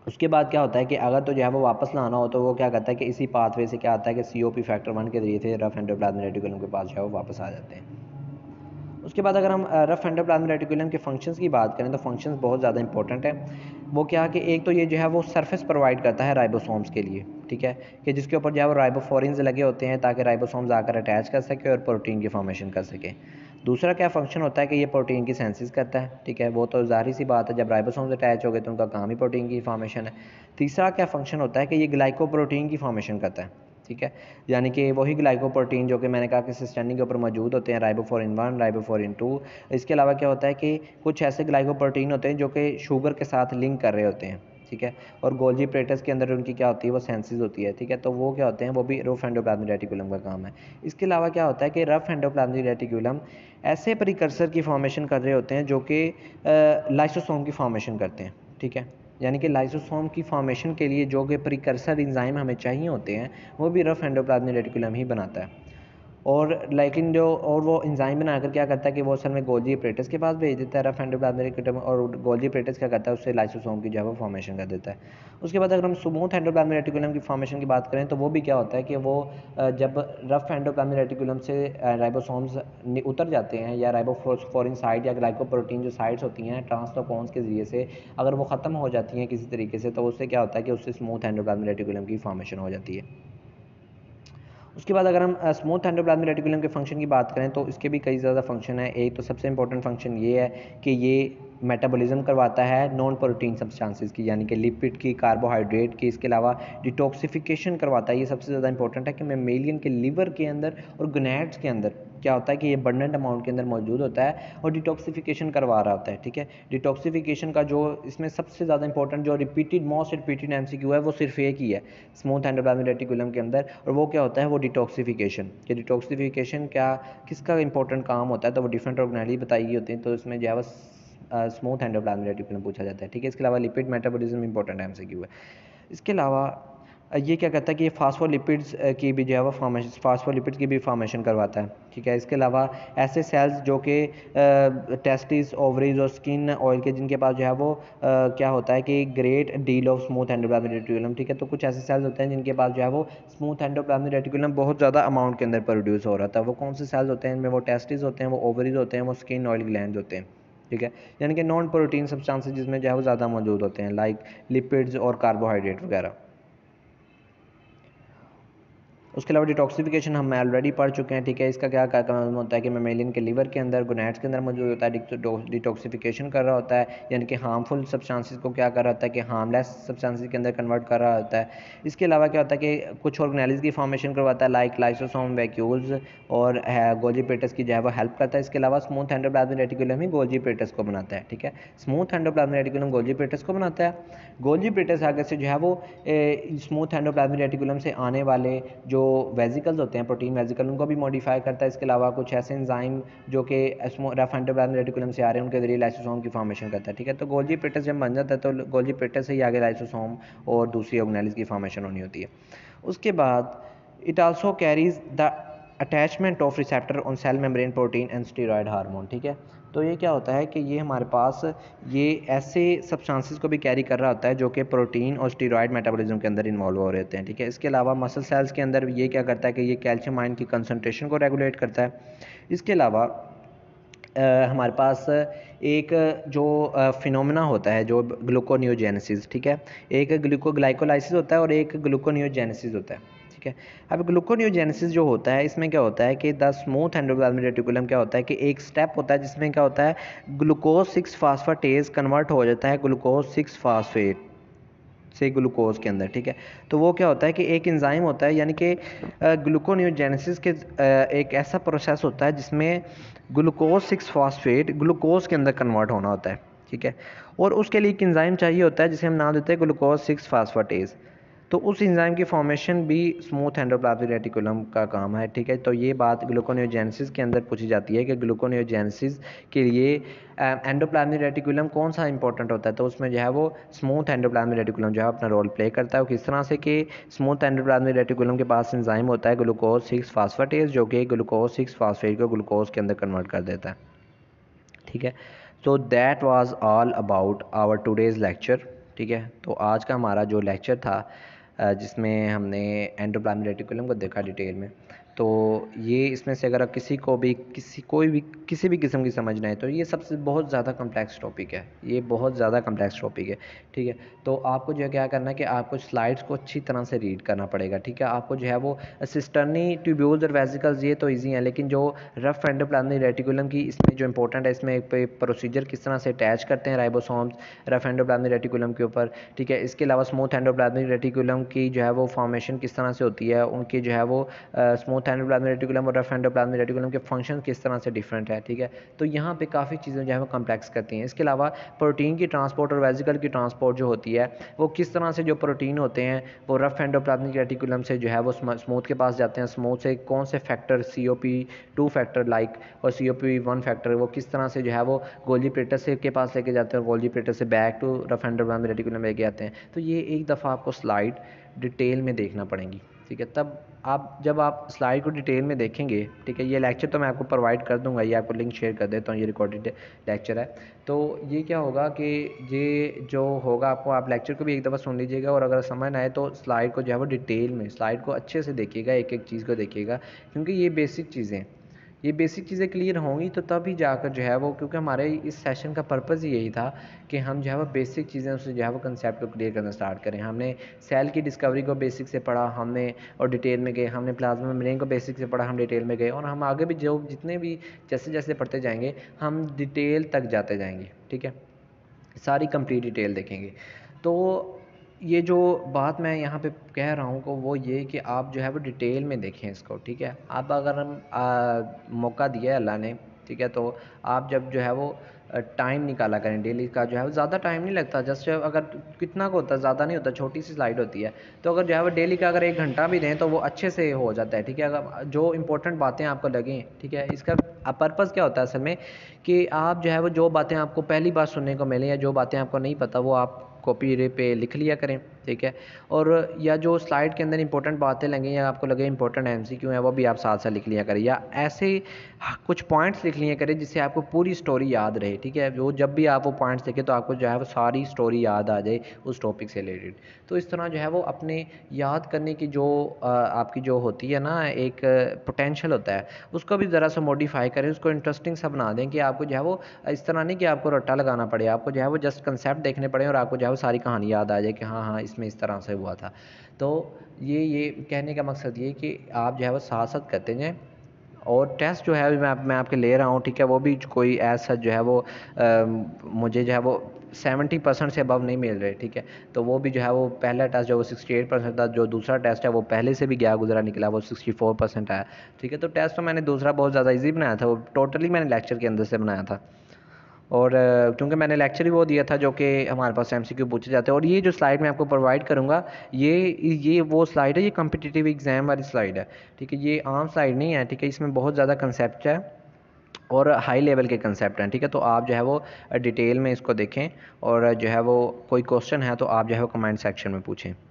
उसके बाद क्या होता है कि अगर तो जो है वो वापस लाना हो तो वो क्या करता है कि इसी पाथवे से क्या आता है कि सीओपी फैक्टर 1 के जरिए से रफ एंडोप्लाज्मिक रेटिकुलम के पास जो है वो वापस आ जाते हैं। उसके बाद अगर हम रफ एंडोप्लाज्मिक रेटिकुलम के फंक्शंस की बात करें तो फंक्शंस बहुत ज़्यादा इंपॉर्टेंट है। वो क्या कि एक तो ये जो है वो सरफेस प्रोवाइड करता है राइबोसोम्स के लिए, ठीक है, कि जिसके ऊपर जो है वो राइबोफोरिन्स लगे होते हैं ताकि राइबोसोम्स आकर अटैच कर सके और प्रोटीन की फॉर्मेशन कर सके। दूसरा क्या फंक्शन होता है कि ये प्रोटीन की सेंसिस करता है, ठीक है, वो तो जाहिर सी बात है जब राइबोसोम्स अटैच हो गए तो उनका काम ही प्रोटीन की फॉर्मेशन है। तीसरा क्या फंक्शन होता है कि ये ग्लाइकोप्रोटीन की फॉर्मेशन करता है, ठीक है, यानी कि वही ग्लाइकोप्रोटीन जो कि मैंने कहा कि सिस्टेनिक के ऊपर मौजूद होते हैं, राइबोफोरिन 1, राइबोफोरिन 2। इसके अलावा क्या होता है कि कुछ ऐसे ग्लाइकोप्रोटीन होते हैं जो कि शुगर के साथ लिंक कर रहे होते हैं, ठीक है, और गोल्जी प्लेटस के अंदर उनकी क्या होती है वो सेंसिस होती है, ठीक है, तो वो क्या होते हैं, वो भी रफ एंडोप्लाज्मिक रेटिकुलम का काम है। इसके अलावा क्या होता है कि रफ एंडोप्लाज्मिक रेटिकुलम ऐसे प्रीकर्सर की फॉर्मेशन कर रहे होते हैं जो कि लाइसोसोम की फॉर्मेशन करते हैं, ठीक है, यानी कि लाइसोसोम की फॉर्मेशन के लिए जो कि प्रीकर्सर एंजाइम हमें चाहिए होते हैं वो भी रफ एंडोप्लाज्मिक रेटिकुलम ही बनाता है। और लेकिन जो और वो एंजाइम बनाकर क्या करता है कि वो असल में गोल्जी प्लेटस के पास भेज देता है रफ एंडोप्लाज्मिक रेटिकुलम, और गोल्जी प्लेटस क्या करता है उससे लाइसोसोम की जो है वो फॉर्मेशन कर देता है। उसके बाद अगर हम स्मूथ एंडोप्लाज्मिक रेटिकुलम की फॉर्मेशन की बात करें तो वो भी क्या होता है कि वो जब रफ एंडोप्लाज्मिक रेटिकुलम से राइबोसोम्स उतर जाते हैं या राइबोफोरिन साइट या ग्लाइकोप्रोटीन जो साइट्स होती हैं ट्रांसलोकॉन्स के ज़रिए से अगर वो ख़त्म हो जाती हैं किसी तरीके से, तो उससे क्या होता है कि उससे स्मूथ एंडोप्लाज्मिक रेटिकुलम की फॉर्मेशन हो जाती है। उसके बाद अगर हम स्मूथ एंडोप्लाज्मिक रेटिकुलम के फंक्शन की बात करें तो इसके भी कई ज़्यादा फंक्शन है। एक तो सबसे इंपॉर्टेंट फंक्शन ये है कि ये मेटाबॉलिज्म करवाता है नॉन प्रोटीन सब्सटेंसेस की, यानी कि लिपिड की, कार्बोहाइड्रेट की। इसके अलावा डिटॉक्सिफिकेशन करवाता है, ये सबसे ज़्यादा इंपॉर्टेंट है कि मैमेलियन के लिवर के अंदर और गोनेड्स के अंदर क्या होता है कि ये बर्डेंट अमाउंट के अंदर मौजूद होता है और डिटॉक्सिफिकेशन करवा रहा होता है, ठीक है। डिटॉक्सिफिकेशन का जो इसमें सबसे ज़्यादा इंपॉर्टेंट जो रिपीटेड मोस्ट रिपीटेड एमसीक्यू है वो सिर्फ एक ही है स्मूथ एंडोप्लाज्मिक रेटिकुलम के अंदर, और वो क्या होता है वो डिटॉक्सिफिकेशन। कि डिटॉक्सिफिकेशन क्या किसका इंपॉर्टेंट काम होता है तो वो डिफरेंट ऑर्गेनाली बताई होती है, तो इसमें जो है स्मूथ एंडोप्लाज्मिक रेटिकुलम पूछा जाता है, ठीक है। इसके अलावा लिपिड मेटाबॉलिज्म इंपॉर्टेंट एमसीक्यू है। इसके अलावा ये क्या कहता है कि ये फास्फोलिपिड्स की भी जो है वो फॉर्मेशन फास्फोलिपिड्स की भी फॉर्मेशन करवाता है, ठीक है। इसके अलावा ऐसे सेल्स जो कि टेस्टिस, ओवरीज और स्किन ऑयल के जिनके पास जो है वो क्या होता है कि great deal of smooth endoplasmic reticulum, ठीक है, तो कुछ ऐसे सेल्स होते हैं जिनके पास जो है वो स्मूथ एंडोप्लाज्मिक रेटिकुलम बहुत ज़्यादा अमाउंट के अंदर प्रोड्यूस हो रहा था। वो कौन से सेल्स होते हैं, इनमें वो टेस्टिस होते हैं, वो ओवरीज होते हैं, वो स्किन ऑयल ग्लैंड होते हैं, ठीक है, यानी कि नॉन प्रोटीन सब्सटेंसेस जिसमें जो है वो ज़्यादा मौजूद होते हैं लाइक लिपिड्स और कार्बोहाइड्रेट वगैरह। उसके अलावा डिटॉक्सिफिकेशन हम ऑलरेडी पढ़ चुके हैं, ठीक है। इसका क्या काम होता है कि मैमेलियन के लीवर के अंदर, गोनेड्स के अंदर मौजूद होता है, डिटॉक्सिफिकेशन कर रहा होता है, यानी कि हार्मफुल सब्सटेंसेस को क्या कर रहा होता है कि हार्मलेस सब्सटेंसेस के अंदर कन्वर्ट कर रहा होता है। इसके अलावा क्या होता है कि कुछ ऑर्गेनेल्स की फॉर्मेशन करवाता है लाइक लाइसोसोम, वैक्यूल्स और गोल्जी प्लेटस की जो है वो हेल्प करता है। इसके अलावा स्मूथ एंडोप्लाज्मिक रेटिकुलम ही गोल्जी प्लेटस को बनाता है, ठीक है। Smooth endoplasmic reticulum Golgi apparatus को बनाता है, गोल्जी प्लेटस आगे से जो है वो स्मूथ एंडोप्लाज्मिक रेटिकुलम से आने वाले जो वेजिकल्स होते हैं प्रोटीन वेजिकल उनको भी मॉडिफाई करता है। इसके अलावा कुछ ऐसे एंजाइम जो कि रफ एंडोप्लाज्मिक रेटिकुलम से आ रहे हैं उनके जरिए लाइसोसोम की फॉर्मेशन करता है, ठीक है। तो गोल्जी प्लेटस जब बन जाता है तो गोल्जी प्लेटस से ही आगे लाइसोसोम और दूसरी ऑर्गेनेल्स की फॉर्मेशन होनी होती है। उसके बाद it also carries the attachment of receptor on cell membrane protein and steroid hormone, ठीक है। तो ये क्या होता है कि ये हमारे पास ये ऐसे सब्सटेंसेस को भी कैरी कर रहा होता है जो कि प्रोटीन और स्टेरॉयड मेटाबॉलिज्म के अंदर इन्वॉल्व हो रहे होते हैं, ठीक है। इसके अलावा मसल सेल्स के अंदर ये क्या करता है कि ये कैल्शियम आयन की कंसंट्रेशन को रेगुलेट करता है। इसके अलावा हमारे पास एक जो फिनोमेना होता है जो ग्लूकोनियोजेनेसिस, ठीक है, एक ग्लाइकोलाइसिस होता है और एक ग्लूकोनियोजेनेसिस होता है, ठीक है। अब ग्लूकोनियोजेनेसिस जो होता है इसमें क्या होता है कि द स्मूथ एंडोप्लाज्मिक रेटिकुलम क्या होता है कि एक स्टेप होता है जिसमें क्या होता है ग्लूकोज 6 फास्फेटेज कन्वर्ट हो जाता है ग्लूकोज 6 फास्फेट से ग्लूकोज के अंदर, ठीक है। तो वो क्या होता है कि एक एंजाइम होता है, यानी कि ग्लूकोनियोजेनेसिस के एक ऐसा प्रोसेस होता है जिसमें ग्लूकोज 6 फास्फेट ग्लूकोज के अंदर कन्वर्ट होना होता है, ठीक है। और उसके लिए एक इंजाइम चाहिए होता है जिसे हम नाम देते हैं ग्लूकोज 6-फास्फेटेज। तो उस इंजाइम की फॉर्मेशन भी स्मूथ एंडोप्लाज्मिक रेटिकुलम का काम है, ठीक है। तो ये बात ग्लूकोनियोजेनेसिस के अंदर पूछी जाती है कि ग्लूकोनियोजेनेसिस के लिए एंडोप्लाज्मिक रेटिकुलम कौन सा इंपॉर्टेंट होता है, तो उसमें जो है वो स्मूथ एंडोप्लाज्मिक रेटिकुलम जो है अपना रोल प्ले करता है। किस तरह से कि स्मूथ एंडोप्लाज्मिक रेटिकुलम के पास इंजाइम होता है ग्लूकोज 6-फास्फेटेज जो कि ग्लूकोज 6-फास्फेट को ग्लूकोज के अंदर कन्वर्ट कर देता है, ठीक है। तो that was all about our today's lecture, ठीक है। तो आज का हमारा जो लेक्चर था जिसमें हमने एंडोप्लाज्मिक रेटिकुलम को देखा डिटेल में, तो ये इसमें से अगर आप किसी को भी किसी भी किस्म की समझना है तो ये सबसे बहुत ज़्यादा कम्प्लेक्स टॉपिक है, ये बहुत ज़्यादा कम्प्लेक्स टॉपिक है, ठीक है। तो आपको जो है क्या करना है कि आपको स्लाइड्स को अच्छी तरह से रीड करना पड़ेगा, ठीक है। आपको जो है वो सिस्टर्नी ट्यूब्यूल्स और वेसिकल्स ये तो ईजी है, लेकिन जो रफ एंडोप्लाज्मिक रेटिकुलम की इसमें जो इंपॉर्टेंट है इसमें प्रोसीजर किस तरह से अटैच करते हैं राइबोसोम्स रफ एंडोप्लाज्मिक रेटिकुलम के ऊपर, ठीक है। इसके अलावा स्मूथ एंडोप्लाज्मिक रेटिकुलम की जो है वो फॉर्मेशन किस तरह से होती है, उनकी जो है वो स्मूथ एंडोप्लाज्मिक रेटिकुलम और रफ एंडोप्लाज्मिक रेटिकुलम के फंक्शन किस तरह से डिफरेंट है, ठीक है। तो यहाँ पे काफ़ी चीज़ें जो है वो कम्प्लेक्स करती हैं। इसके अलावा प्रोटीन की ट्रांसपोर्ट और वेसिकल की ट्रांसपोर्ट जो होती है वो किस तरह से जो प्रोटीन होते हैं वो रफ एंडोप्लाज्मिक रेटिकुलम से जो है वो स्मूथ के पास जाते हैं, स्मूथ से कौन से फैक्टर CO2 फैक्टर लाइक और CO1 फैक्टर वो किस तरह से जो है वो गोल्जी प्लेटर से के पास लेके जाते हैं और गोल्जी प्लेटर से back to rough endoplasmic reticulum लेके आते हैं। तो ये एक दफ़ा आपको स्लाइड डिटेल में देखना पड़ेगी, ठीक है। तब आप जब आप स्लाइड को डिटेल में देखेंगे, ठीक है। ये लेक्चर तो मैं आपको प्रोवाइड कर दूंगा, ये आपको लिंक शेयर कर देता हूँ, ये रिकॉर्डेड लेक्चर है। तो ये क्या होगा कि ये जो होगा आपको, आप लेक्चर को भी एक दफ़ा सुन लीजिएगा और अगर समझ ना आए तो स्लाइड को जो है वो डिटेल में, स्लाइड को अच्छे से देखिएगा, एक एक चीज़ को देखिएगा, क्योंकि ये बेसिक चीज़ें क्लियर होंगी तो तभी जाकर जो है वो, क्योंकि हमारे इस सेशन का पर्पज़ ही यही था कि हम जो है वो बेसिक चीज़ें उससे जो है वो कंसेप्ट को क्लियर करना स्टार्ट करें। हमने सेल की डिस्कवरी को बेसिक से पढ़ा, हमने और डिटेल में गए, हमने प्लाज्मा मेम्ब्रेन को बेसिक से पढ़ा, हम डिटेल में गए, और हम आगे भी जो जितने भी जैसे जैसे पढ़ते जाएंगे हम डिटेल तक जाते जाएंगे, ठीक है। सारी कंप्लीट डिटेल देखेंगे। तो ये जो बात मैं यहाँ पे कह रहा हूँ को वो ये कि आप जो है वो डिटेल में देखें इसको, ठीक है। आप अगर हम मौका दिया है अल्लाह ने, ठीक है, तो आप जब जो है वो टाइम निकाला करें डेली का, जो है वो ज़्यादा टाइम नहीं लगता, जस्ट अगर कितना का होता है, ज़्यादा नहीं होता, छोटी सी स्लाइड होती है। तो अगर जो है वो डेली का अगर 1 घंटा भी दें तो वो अच्छे से हो जाता है, ठीक है। अगर जो इंपॉर्टेंट बातें आपको लगें, ठीक है, इसका पर्पज़ क्या होता है असल में कि आप जो है वो जो बातें आपको पहली बार सुनने को मिलें या जो बातें आपको नहीं पता वो आप कॉपी पे लिख लिया करें, ठीक है। और या जो स्लाइड के अंदर इंपॉर्टेंट बातें लगें या आपको लगे इंपॉर्टेंट MCQ है वो भी आप साथ साथ लिख लिया करें, या ऐसे कुछ पॉइंट्स लिख लिया करें जिससे आपको पूरी स्टोरी याद रहे, ठीक है। वो जब भी आप वो पॉइंट्स देखें तो आपको जो है वो सारी स्टोरी याद आ जाए उस टॉपिक से रिलेटेड। तो इस तरह जो है वो अपने याद करने की जो आपकी जो होती है ना एक पोटेंशल होता है उसको भी ज़रा सा मॉडिफाई करें, उसको इंटरेस्टिंग सा बना दें कि आपको जो है वो इस तरह नहीं कि आपको रट्टा लगाना पड़े, आपको जो है वो जस्ट कंसेप्ट देखने पड़े और आपको जो है वो सारी कहानी याद आ जाए कि हाँ हाँ में इस तरह से हुआ था। तो ये कहने का मकसद ये कि आप जो है वो साथ साथ करते जाएं। और टेस्ट जो है मैं आपके ले रहा हूँ, ठीक है, वो भी कोई ऐसा जो है वो मुझे जो है वो 70% से अबव नहीं मिल रहे, ठीक है। तो वो भी जो है वो पहला टेस्ट जो वो 68% था, जो दूसरा टेस्ट है वो पहले से भी गया गुजरा निकला वो 64% आया, ठीक है। तो टेस्ट तो मैंने दूसरा बहुत ज़्यादा ईजी बनाया था, वो टोटली मैंने लेक्चर के अंदर से बनाया था, और क्योंकि मैंने लेक्चर ही वो दिया था जो कि हमारे पास MCQ पूछे जाते हैं। और ये जो स्लाइड मैं आपको प्रोवाइड करूँगा ये वो स्लाइड है, ये कॉम्पिटिटिव एग्ज़ाम वाली स्लाइड है, ठीक है। ये आम स्लाइड नहीं है, ठीक है। इसमें बहुत ज़्यादा कंसेप्ट है और हाई लेवल के कंसेप्ट हैं, ठीक है। तो आप जो है वो डिटेल में इसको देखें और जो है वो कोई क्वेश्चन है तो आप जो है वो कमेंट सेक्शन में पूछें।